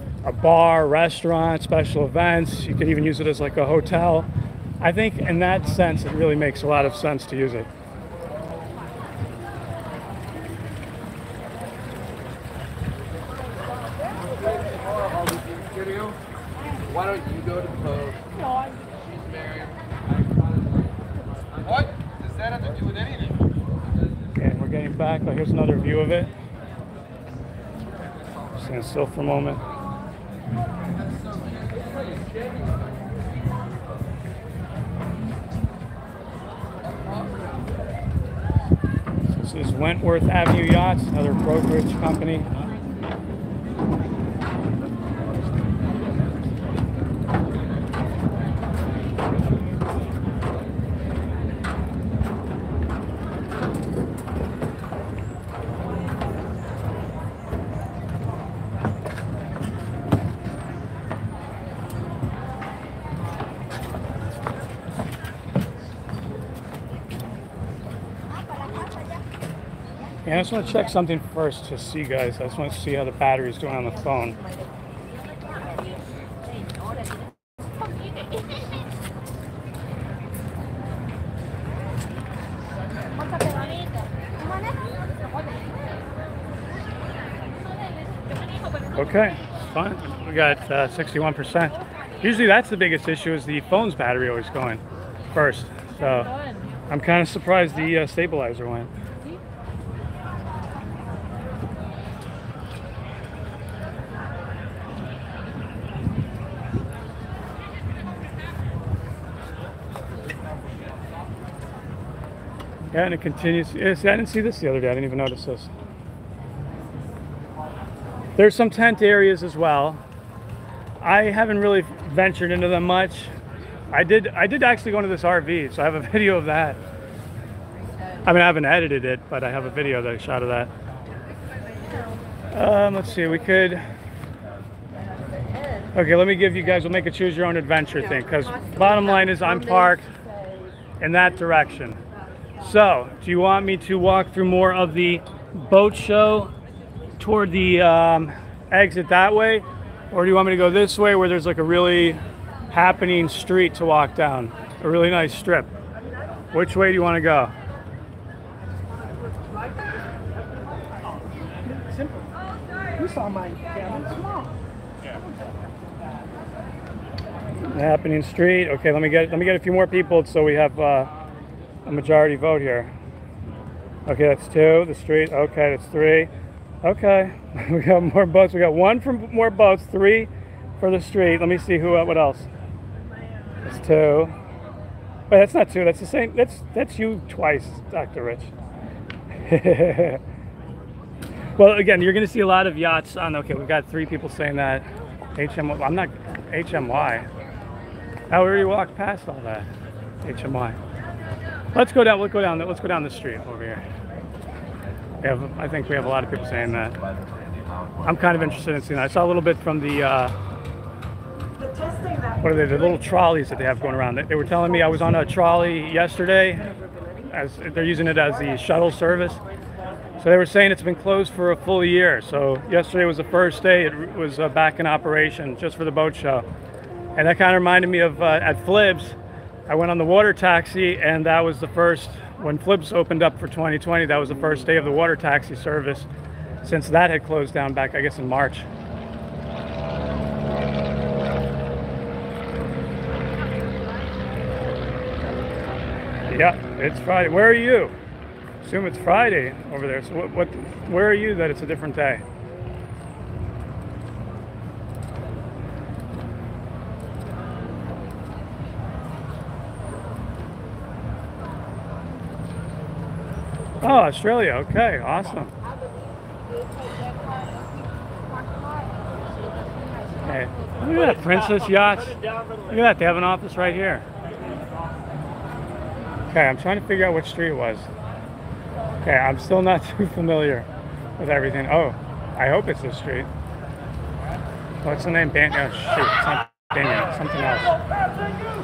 bar, restaurant, special events. You could even use it as like a hotel. I think in that sense, it really makes a lot of sense to use it. Why don't you go to the boat? She's married. What does that have to do with anything? Okay, we're getting back. Oh, here's another view of it. Stand still for a moment. This is Wentworth Avenue Yachts, another brokerage company. I just want to check something first to see, guys. I just want to see how the battery's doing on the phone. Okay, fine. We got 61%. Usually that's the biggest issue, is the phone's battery always going first. So I'm kind of surprised the stabilizer went. Yeah, and it continues. See, I didn't see this the other day. I didn't even notice this. There's some tent areas as well. I haven't really ventured into them much. I did actually go into this RV, so I have a video of that. I mean, I haven't edited it, but I have a video that I shot of that. Let's see. We could Okay, let me give you guys, we'll make a choose your own adventure thing, because bottom line is I'm parked in that direction. So, do you want me to walk through more of the boat show toward the exit that way? Or do you want me to go this way where there's like a really happening street to walk down? A really nice strip. Which way do you want to go? Simple. You saw mine. Happening street. Okay, let me get a few more people so we have a majority vote here. Okay, that's two. The street. Okay, that's three. Okay, we got more boats. We got one from more boats. Three for the street. Let me see who. What else? That's two. But that's not two. That's the same. That's you twice, Dr. Rich. Well, again, you're going to see a lot of yachts on. Okay, we've got three people saying that. I'm not HMY. How we already walked past all that. HMY. Let's go down. Let's go down the street over here. I think we have a lot of people saying that. I'm kind of interested in seeing that. I saw a little bit from the what are they? The little trolleys that they have going around. They were telling me I was on a trolley yesterday. As they're using it as the shuttle service. So they were saying it's been closed for a full year. So yesterday was the first day it was back in operation just for the boat show. And that kind of reminded me of at Flibs, I went on the water taxi, and that was the first, when Flibs opened up for 2020, that was the first day of the water taxi service since that had closed down back, I guess, in March. Yeah, it's Friday. Where are you? Assume it's Friday over there. So where are you that it's a different day? Oh, Australia. Okay, awesome. Hey, look at that, Princess Yachts. Look at that, they have an office right here. Okay, I'm trying to figure out which street it was. Okay, I'm still not too familiar with everything. Oh, I hope it's this street. What's the name? Oh, shoot, it's not Banyan, something else.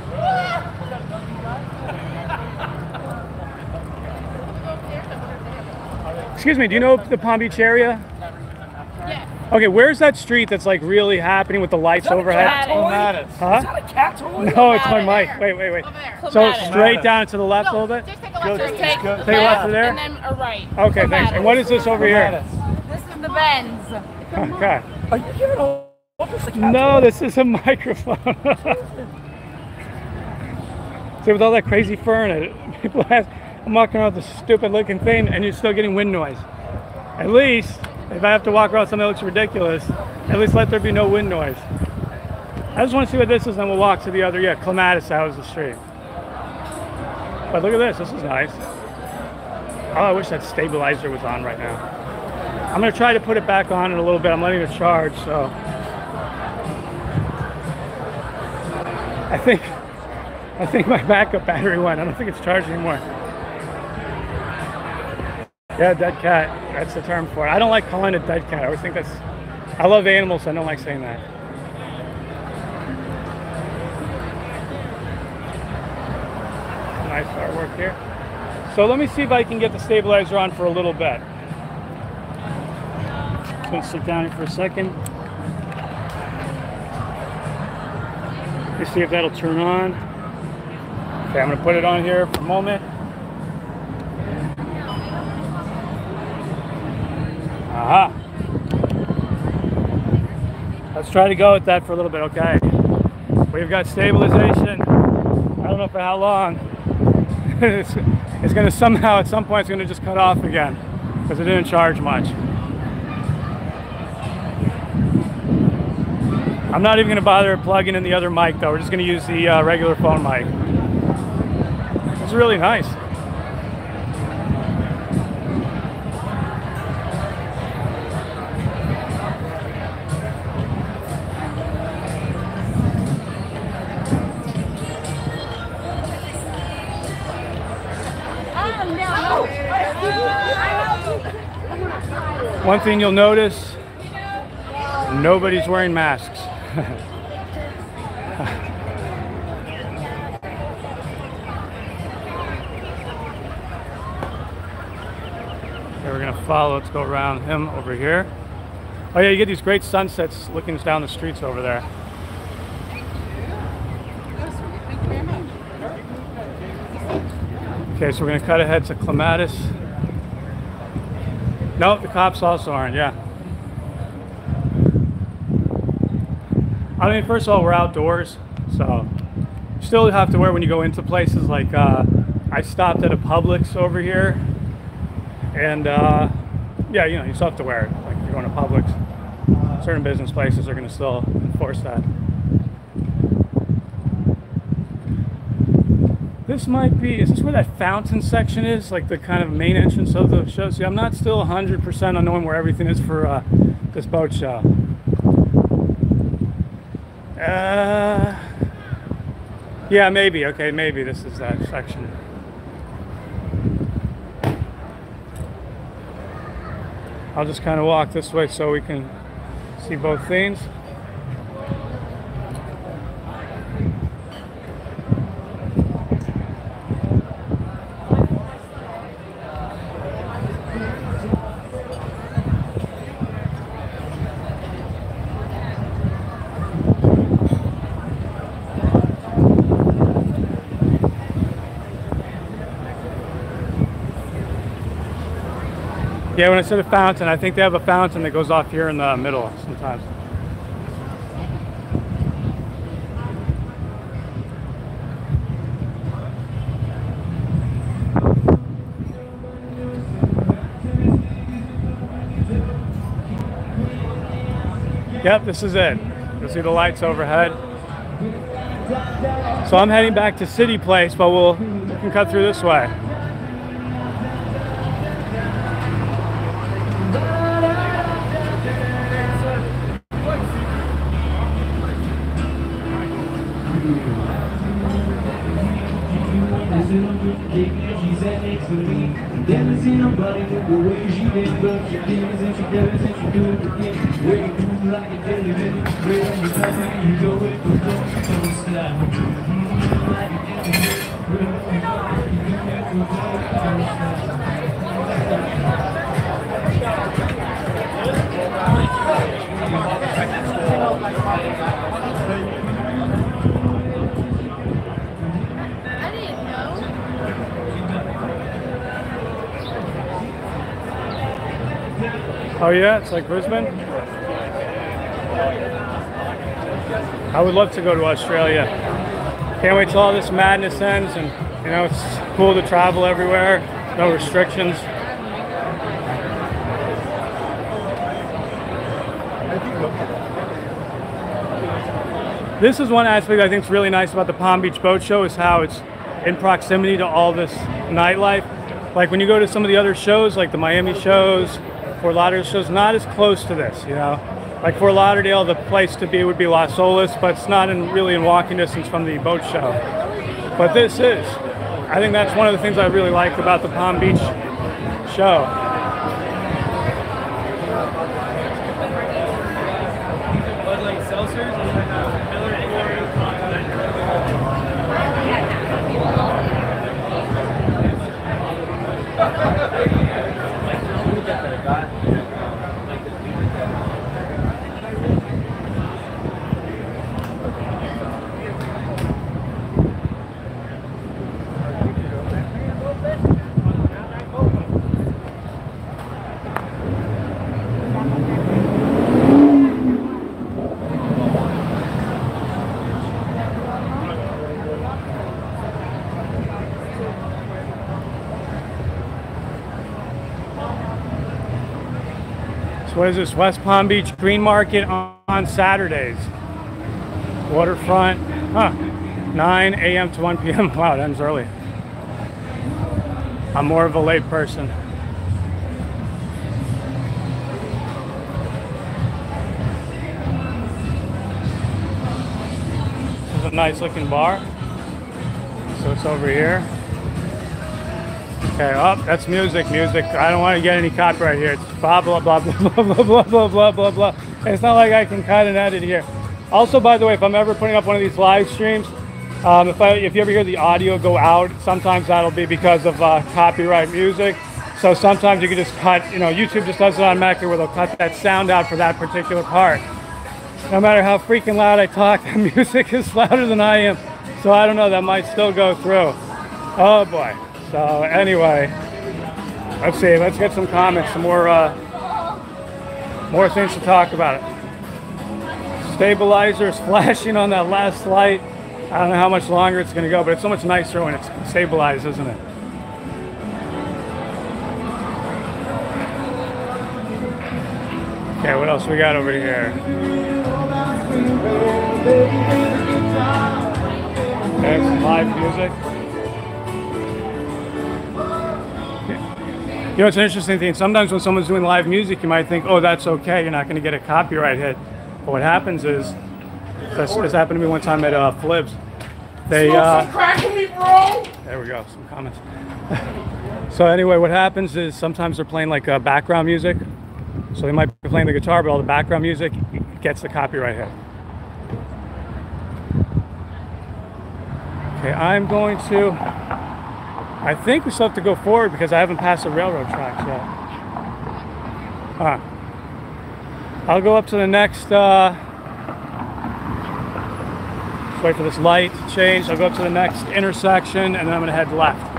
Excuse me, do you know the Palm Beach area? Yeah. Okay, where's that street that's like really happening with the lights overhead? Huh? Is that a cat toy? No, it's my mic. Wait. So straight down to the left a little bit? Take a left to there? And then a right. Okay, thanks. And what is this over here? This is the Benz. Okay. Are you giving a... No, this is a microphone. See, with all that crazy fur in it, people ask, I'm walking around with this stupid looking thing and you're still getting wind noise. At least, if I have to walk around something that looks ridiculous, at least let there be no wind noise. I just want to see what this is and we'll walk to the other, yeah, Clematis, that was the street. But look at this. This is nice. Oh, I wish that stabilizer was on right now. I'm going to try to put it back on in a little bit. I'm letting it charge, so. I think my backup battery went. I don't think it's charged anymore. Yeah, dead cat. That's the term for it. I don't like calling it dead cat. I always think that's... I love animals, so I don't like saying that. Nice artwork here. So let me see if I can get the stabilizer on for a little bit. Just gonna sit down here for a second. Let's see if that'll turn on. Okay, I'm gonna put it on here for a moment. Aha! Let's try to go with that for a little bit, okay. We've got stabilization. I don't know for how long. It's going to somehow, at some point, it's going to just cut off again because it didn't charge much. I'm not even going to bother plugging in the other mic, though. We're just going to use the regular phone mic. It's really nice. One thing you'll notice, nobody's wearing masks. we're going to follow. Let's go around him over here. Oh yeah, you get these great sunsets looking down the streets over there. Okay, so we're going to cut ahead to Clematis. Nope, the cops also aren't, yeah. I mean, first of all, we're outdoors, so you still have to wear when you go into places like, I stopped at a Publix over here, and yeah, you know, you still have to wear it. Like, if you're going to Publix, certain business places are going to still enforce that. This might be, is this where that fountain section is? Like the kind of main entrance of the show? See, I'm not still 100% on knowing where everything is for this boat show. Yeah, maybe. Okay, maybe this is that section. I'll just kind of walk this way so we can see both things. Yeah, when I said a fountain, I think they have a fountain that goes off here in the middle sometimes. Yep, this is it. You'll see the lights overhead. So I'm heading back to City Place, but we can cut through this way. Oh yeah, it's like Brisbane. I would love to go to Australia. Can't wait till all this madness ends, and you know, it's cool to travel everywhere, no restrictions. This is one aspect I think is really nice about the Palm Beach Boat Show, is how it's in proximity to all this nightlife. Like when you go to some of the other shows, like the Miami shows, Fort Lauderdale shows, not as close to this, you know. Like Fort Lauderdale, the place to be would be Las Olas, but it's not really in walking distance from the boat show. But this is. I think that's one of the things I really like about the Palm Beach show. What is this? West Palm Beach Green Market on Saturdays. Waterfront, huh? 9 a.m. to 1 p.m. Wow, it ends early. I'm more of a late person. This is a nice looking bar. So it's over here. Okay, oh, that's music, music. I don't want to get any copyright here. It's blah, blah, blah, blah, blah, blah, blah, blah, blah, blah. It's not like I can cut and edit here. Also, by the way, if I'm ever putting up one of these live streams, if you ever hear the audio go out, sometimes that'll be because of copyright music. So sometimes you can just cut, you know, YouTube just does it automatically where they'll cut that sound out for that particular part. No matter how freaking loud I talk, the music is louder than I am. So I don't know, that might still go through. Oh boy. So anyway, let's see, let's get some comments, some more things to talk about. Stabilizers flashing on that last light. I don't know how much longer it's going to go, but it's so much nicer when it's stabilized, isn't it? Okay, what else we got over here? Okay, some live music. Okay. You know, it's an interesting thing. Sometimes when someone's doing live music, you might think, oh, that's okay, you're not going to get a copyright hit. But what happens is, this happened to me one time at Flibs. They smoke some crack with me, bro. There we go. Some comments. So anyway, what happens is sometimes they're playing like background music. So they might be playing the guitar, but all the background music gets the copyright hit. Okay, I'm going to. I think we still have to go forward because I haven't passed the railroad tracks yet. All right. I'll go up to the next. Wait for this light to change. I'll go up to the next intersection and then I'm going to head left.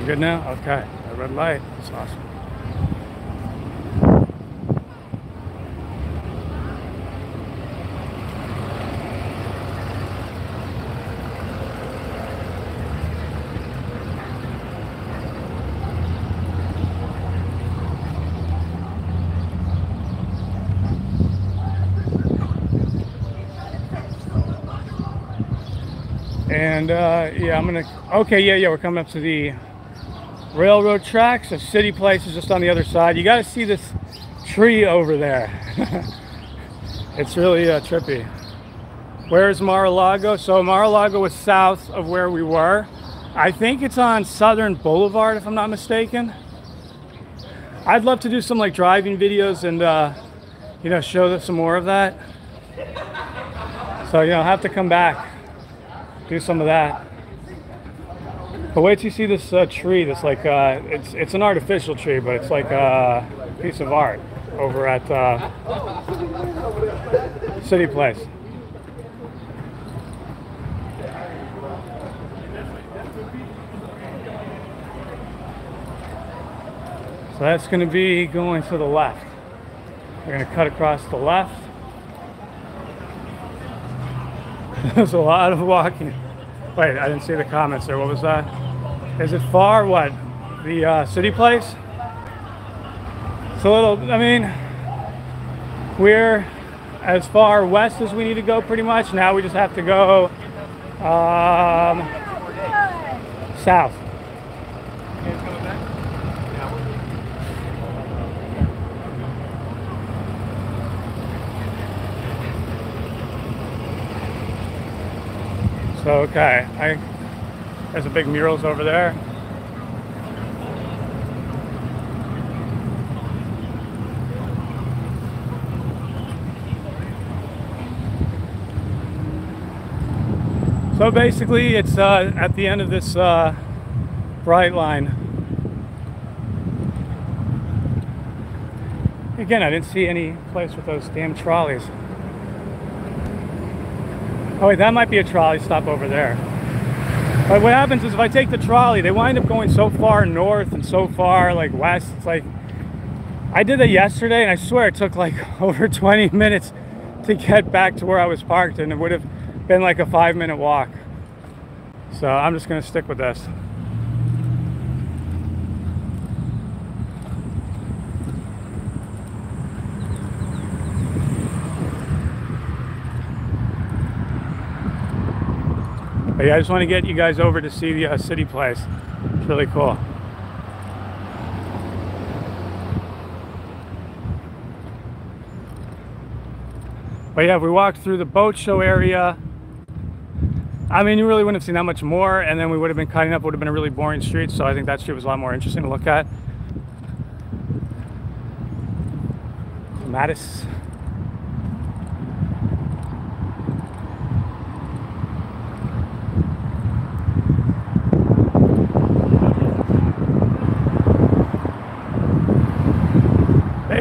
We're good now? Okay. That red light. That's awesome. And yeah, I'm gonna, okay, yeah, we're coming up to the railroad tracks. The city place is just on the other side. You gotta see this tree over there. It's really trippy. Where is Mar-a-Lago? So Mar-a-Lago was south of where we were. I think it's on Southern Boulevard, if I'm not mistaken. I'd love to do some like driving videos and you know, show some more of that. So you know, I'll have to come back. Do some of that, but wait till you see this tree. That's like it's an artificial tree, but it's like a piece of art over at City Place. So that's going to be going to the left. We're going to cut across the left. There's a lot of walking. Wait, I didn't see the comments there. What was that? Is it far? What? The city place? It's a little, I mean, we're as far west as we need to go pretty much. Now we just have to go south. So, okay, there's a big murals over there. So basically it's at the end of this Brightline. Again, I didn't see any place with those damn trolleys. Oh wait, that might be a trolley stop over there. But what happens is if I take the trolley, they wind up going so far north and so far like west. It's like, I did that yesterday and I swear it took like over 20 minutes to get back to where I was parked, and it would have been like a 5-minute walk. So I'm just gonna stick with this. But yeah, I just want to get you guys over to see the city place. It's really cool. But yeah, if we walked through the boat show area, I mean, you really wouldn't have seen that much more, and then we would have been cutting up. It would have been a really boring street, so I think that street was a lot more interesting to look at. Mattis.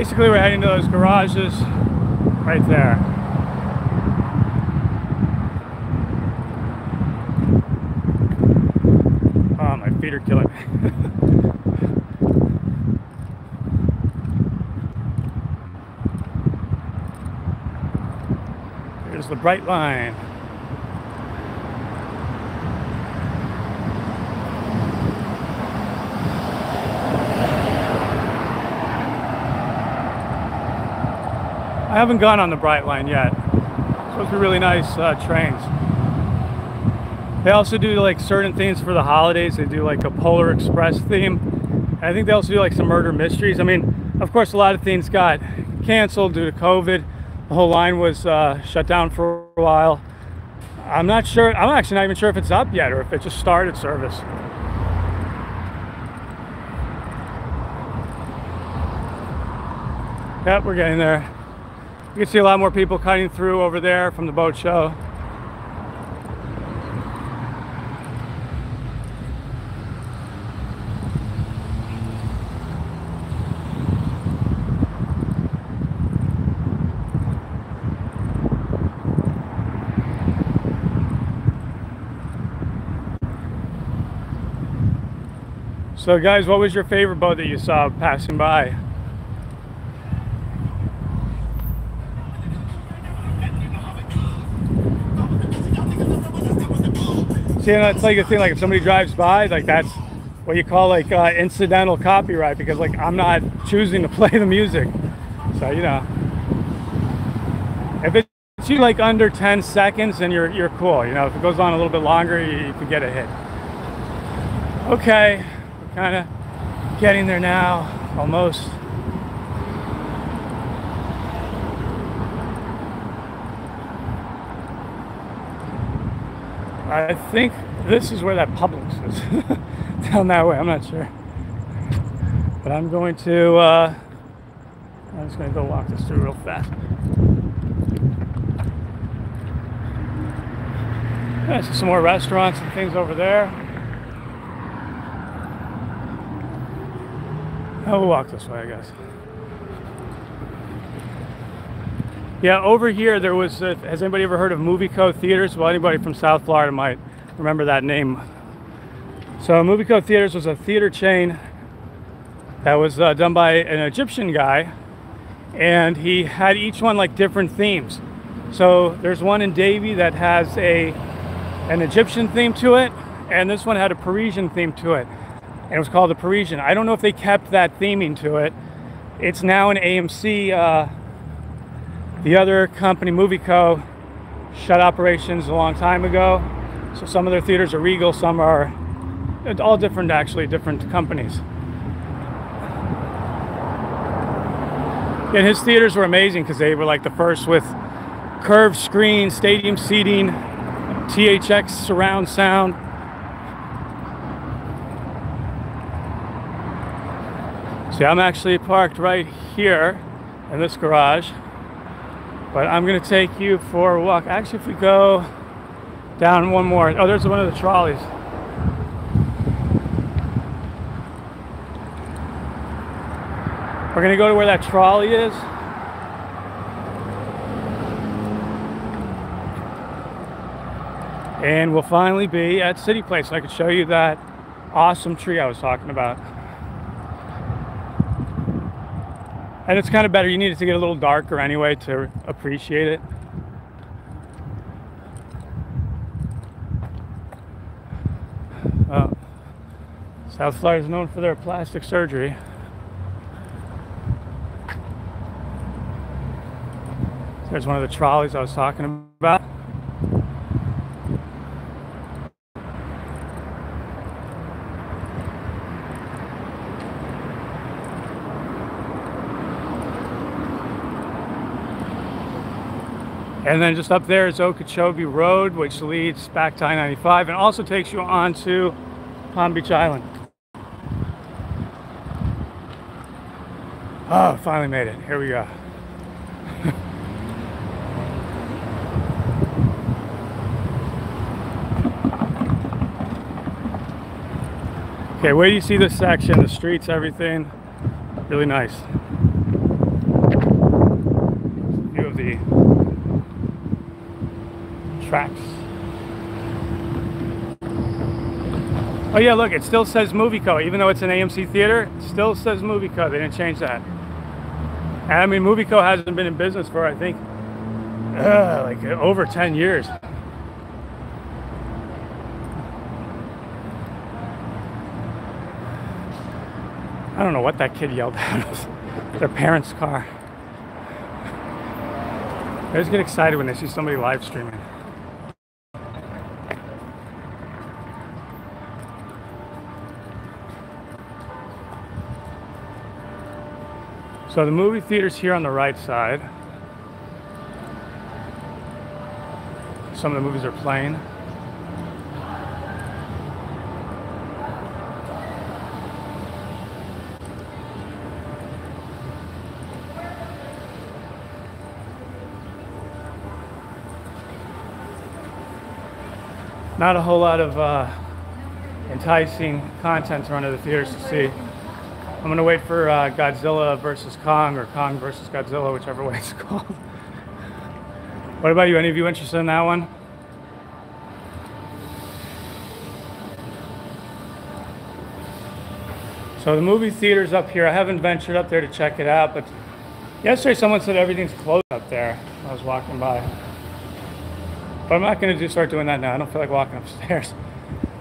basically we're heading to those garages right there. Oh, my feet are killing me. There's the Brightline. I haven't gone on the Brightline yet. It's supposed to be really nice trains. They also do like certain things for the holidays. They do like a Polar Express theme. And I think they also do like some murder mysteries. I mean, of course, a lot of things got canceled due to COVID. The whole line was shut down for a while. I'm not sure. I'm actually not even sure if it's up yet or if it just started service. Yep, we're getting there. You can see a lot more people cutting through over there from the boat show. So guys, what was your favorite boat that you saw passing by? See, and that's like a thing, like if somebody drives by, like that's what you call like incidental copyright, because like I'm not choosing to play the music. So, you know, if it's you like under 10 seconds, then you're cool. You know, if it goes on a little bit longer, you could get a hit. Okay. Kind of getting there now, almost. I think this is where that Publix is. Down that way, I'm not sure. But I'm going to, I'm just going to go walk this through real fast. Yeah, so some more restaurants and things over there. I'll walk this way, I guess. Yeah, over here there was, has anybody ever heard of Muvico Theaters? Well, anybody from South Florida might remember that name. So Muvico Theaters was a theater chain that was done by an Egyptian guy, and he had each one like different themes. So there's one in Davie that has an Egyptian theme to it, and this one had a Parisian theme to it. And it was called the Parisian. I don't know if they kept that theming to it. It's now an AMC. The other company, Muvico, shut operations a long time ago. So some of their theaters are Regal, some are all different, actually, different companies. And his theaters were amazing because they were like the first with curved screen, stadium seating, THX surround sound. See, I'm actually parked right here in this garage, but I'm going to take you for a walk. Actually, if we go down one more. Oh, there's one of the trolleys. We're going to go to where that trolley is. And we'll finally be at City Place. And I could show you that awesome tree I was talking about. And it's kind of better, you need it to get a little darker anyway to appreciate it. South Florida is known for their plastic surgery. There's one of the trolleys I was talking about. And then just up there is Okeechobee Road, which leads back to I-95 and also takes you on to Palm Beach Island. Oh, finally made it. Here we go. Okay, where do you see this section? The streets, everything. Really nice. tracks. Oh yeah, look, it still says Muvico. Even though it's an AMC theater, it still says Muvico. They didn't change that. And I mean, Muvico hasn't been in business for, I think, like over 10 years. I don't know what that kid yelled at us. Their parents' car. I always get excited when I see somebody live streaming. So the movie theater's here on the right side. Some of the movies are playing. Not a whole lot of enticing content around the theaters to see. I'm going to wait for Godzilla versus Kong, or Kong versus Godzilla, whichever way it's called. What about you? Any of you interested in that one? So the movie theater's up here. I haven't ventured up there to check it out, but yesterday someone said everything's closed up there when I was walking by. But I'm not going to start doing that now. I don't feel like walking upstairs.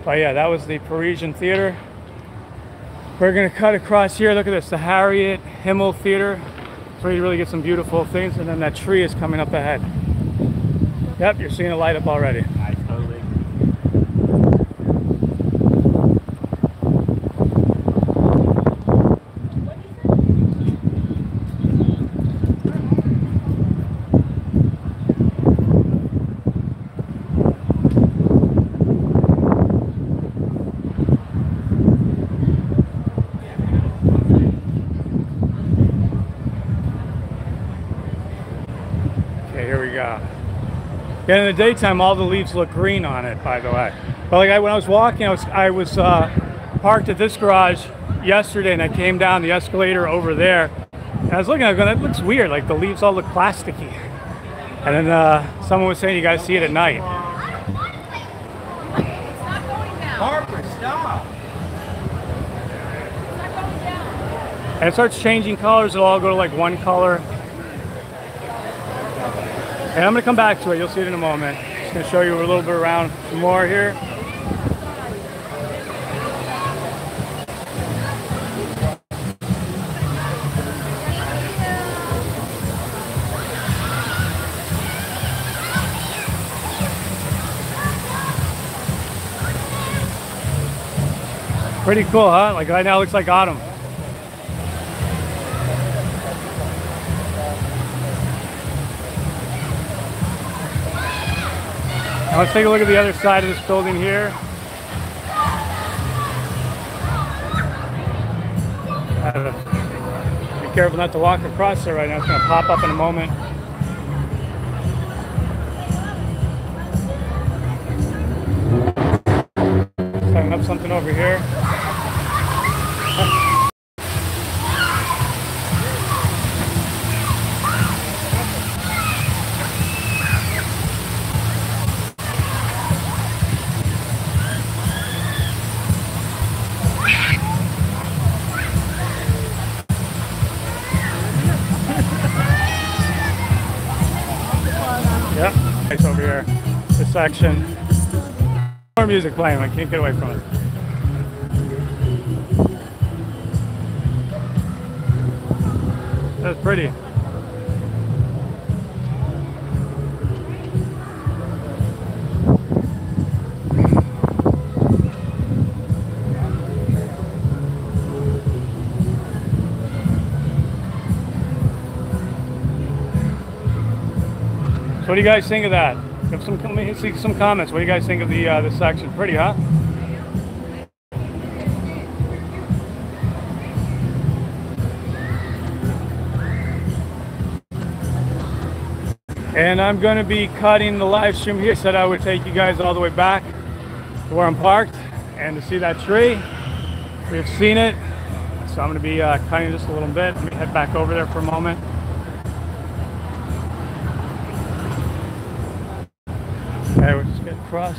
But yeah, that was the Parisian Theater. We're gonna cut across here. Look at this, the Harriet Himmel Theater. That's where you really get some beautiful things. And then that tree is coming up ahead. Yep, you're seeing it light up already. I totally And in the daytime, all the leaves look green on it, by the way. But like when I was walking, I was parked at this garage yesterday, and I came down the escalator over there. And I was looking, I was going, that looks weird. Like the leaves all look plasticky. And then someone was saying, you guys see it at night. I don't want to play. It's not going down. Harper, stop. It's not going down. And it starts changing colors. It'll all go to like one color. And I'm going to come back to it. You'll see it in a moment. Just going to show you a little bit around some more here. Pretty cool, huh? Like right now it looks like autumn. Let's take a look at the other side of this building here. Be careful not to walk across there right now. It's going to pop up in a moment. Setting up something over here. Section. More music playing, I can't get away from it. That's pretty. So what do you guys think of that? Let me see some comments. What do you guys think of the section? Pretty, huh? And I'm going to be cutting the live stream here. I said I would take you guys all the way back to where I'm parked and to see that tree. We've seen it. So I'm going to be cutting just a little bit. Let me head back over there for a moment. Okay, we're just gonna cross.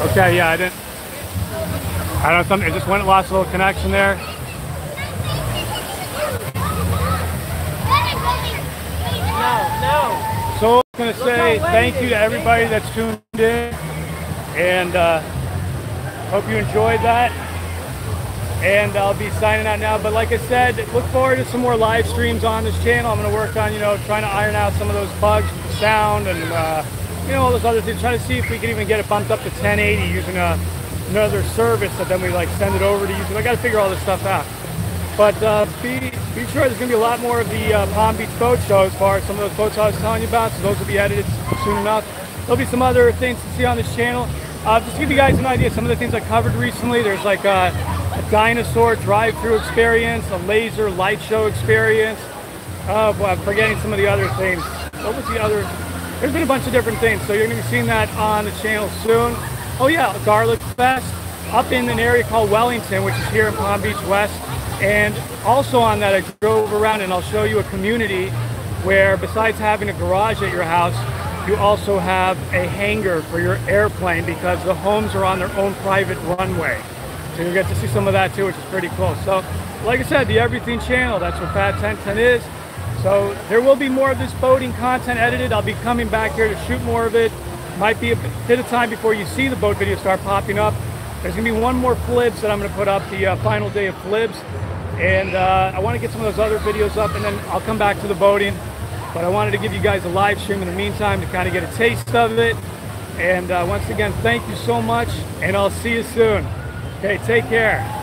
Okay, yeah, I don't know, something, it just went and lost a little connection there. No. So I was going to say thank you to everybody that's tuned in, and hope you enjoyed that. And I'll be signing out now, but like I said, look forward to some more live streams on this channel. I'm going to work on, you know, trying to iron out some of those bugs with the sound and, you know, all those other things. Trying to see if we can even get it bumped up to 1080 using another service that then we like send it over to YouTube. I got to figure all this stuff out. But be sure there's going to be a lot more of the Palm Beach Boat Show as far as some of those boats I was telling you about. So those will be edited soon enough. There'll be some other things to see on this channel. Just to give you guys an idea, some of the things I covered recently. There's like a dinosaur drive-through experience, a laser light show experience. Well, I'm forgetting some of the other things. What was the other? There's been a bunch of different things, so you're going to be seeing that on the channel soon. Oh yeah, a garlic fest up in an area called Wellington, which is here in Palm Beach West. And also on that, I drove around and I'll show you a community where besides having a garage at your house, you also have a hangar for your airplane because the homes are on their own private runway. So you get to see some of that too, which is pretty cool. So like I said, the Everything channel, that's what Fat 1010 is. So there will be more of this boating content edited. I'll be coming back here to shoot more of it. Might be a bit of time before you see the boat videos start popping up. There's going to be one more Flibs that I'm going to put up, the final day of Flibs. And I want to get some of those other videos up, and then I'll come back to the boating. But I wanted to give you guys a live stream in the meantime to kind of get a taste of it. And once again, thank you so much, and I'll see you soon. Okay, take care.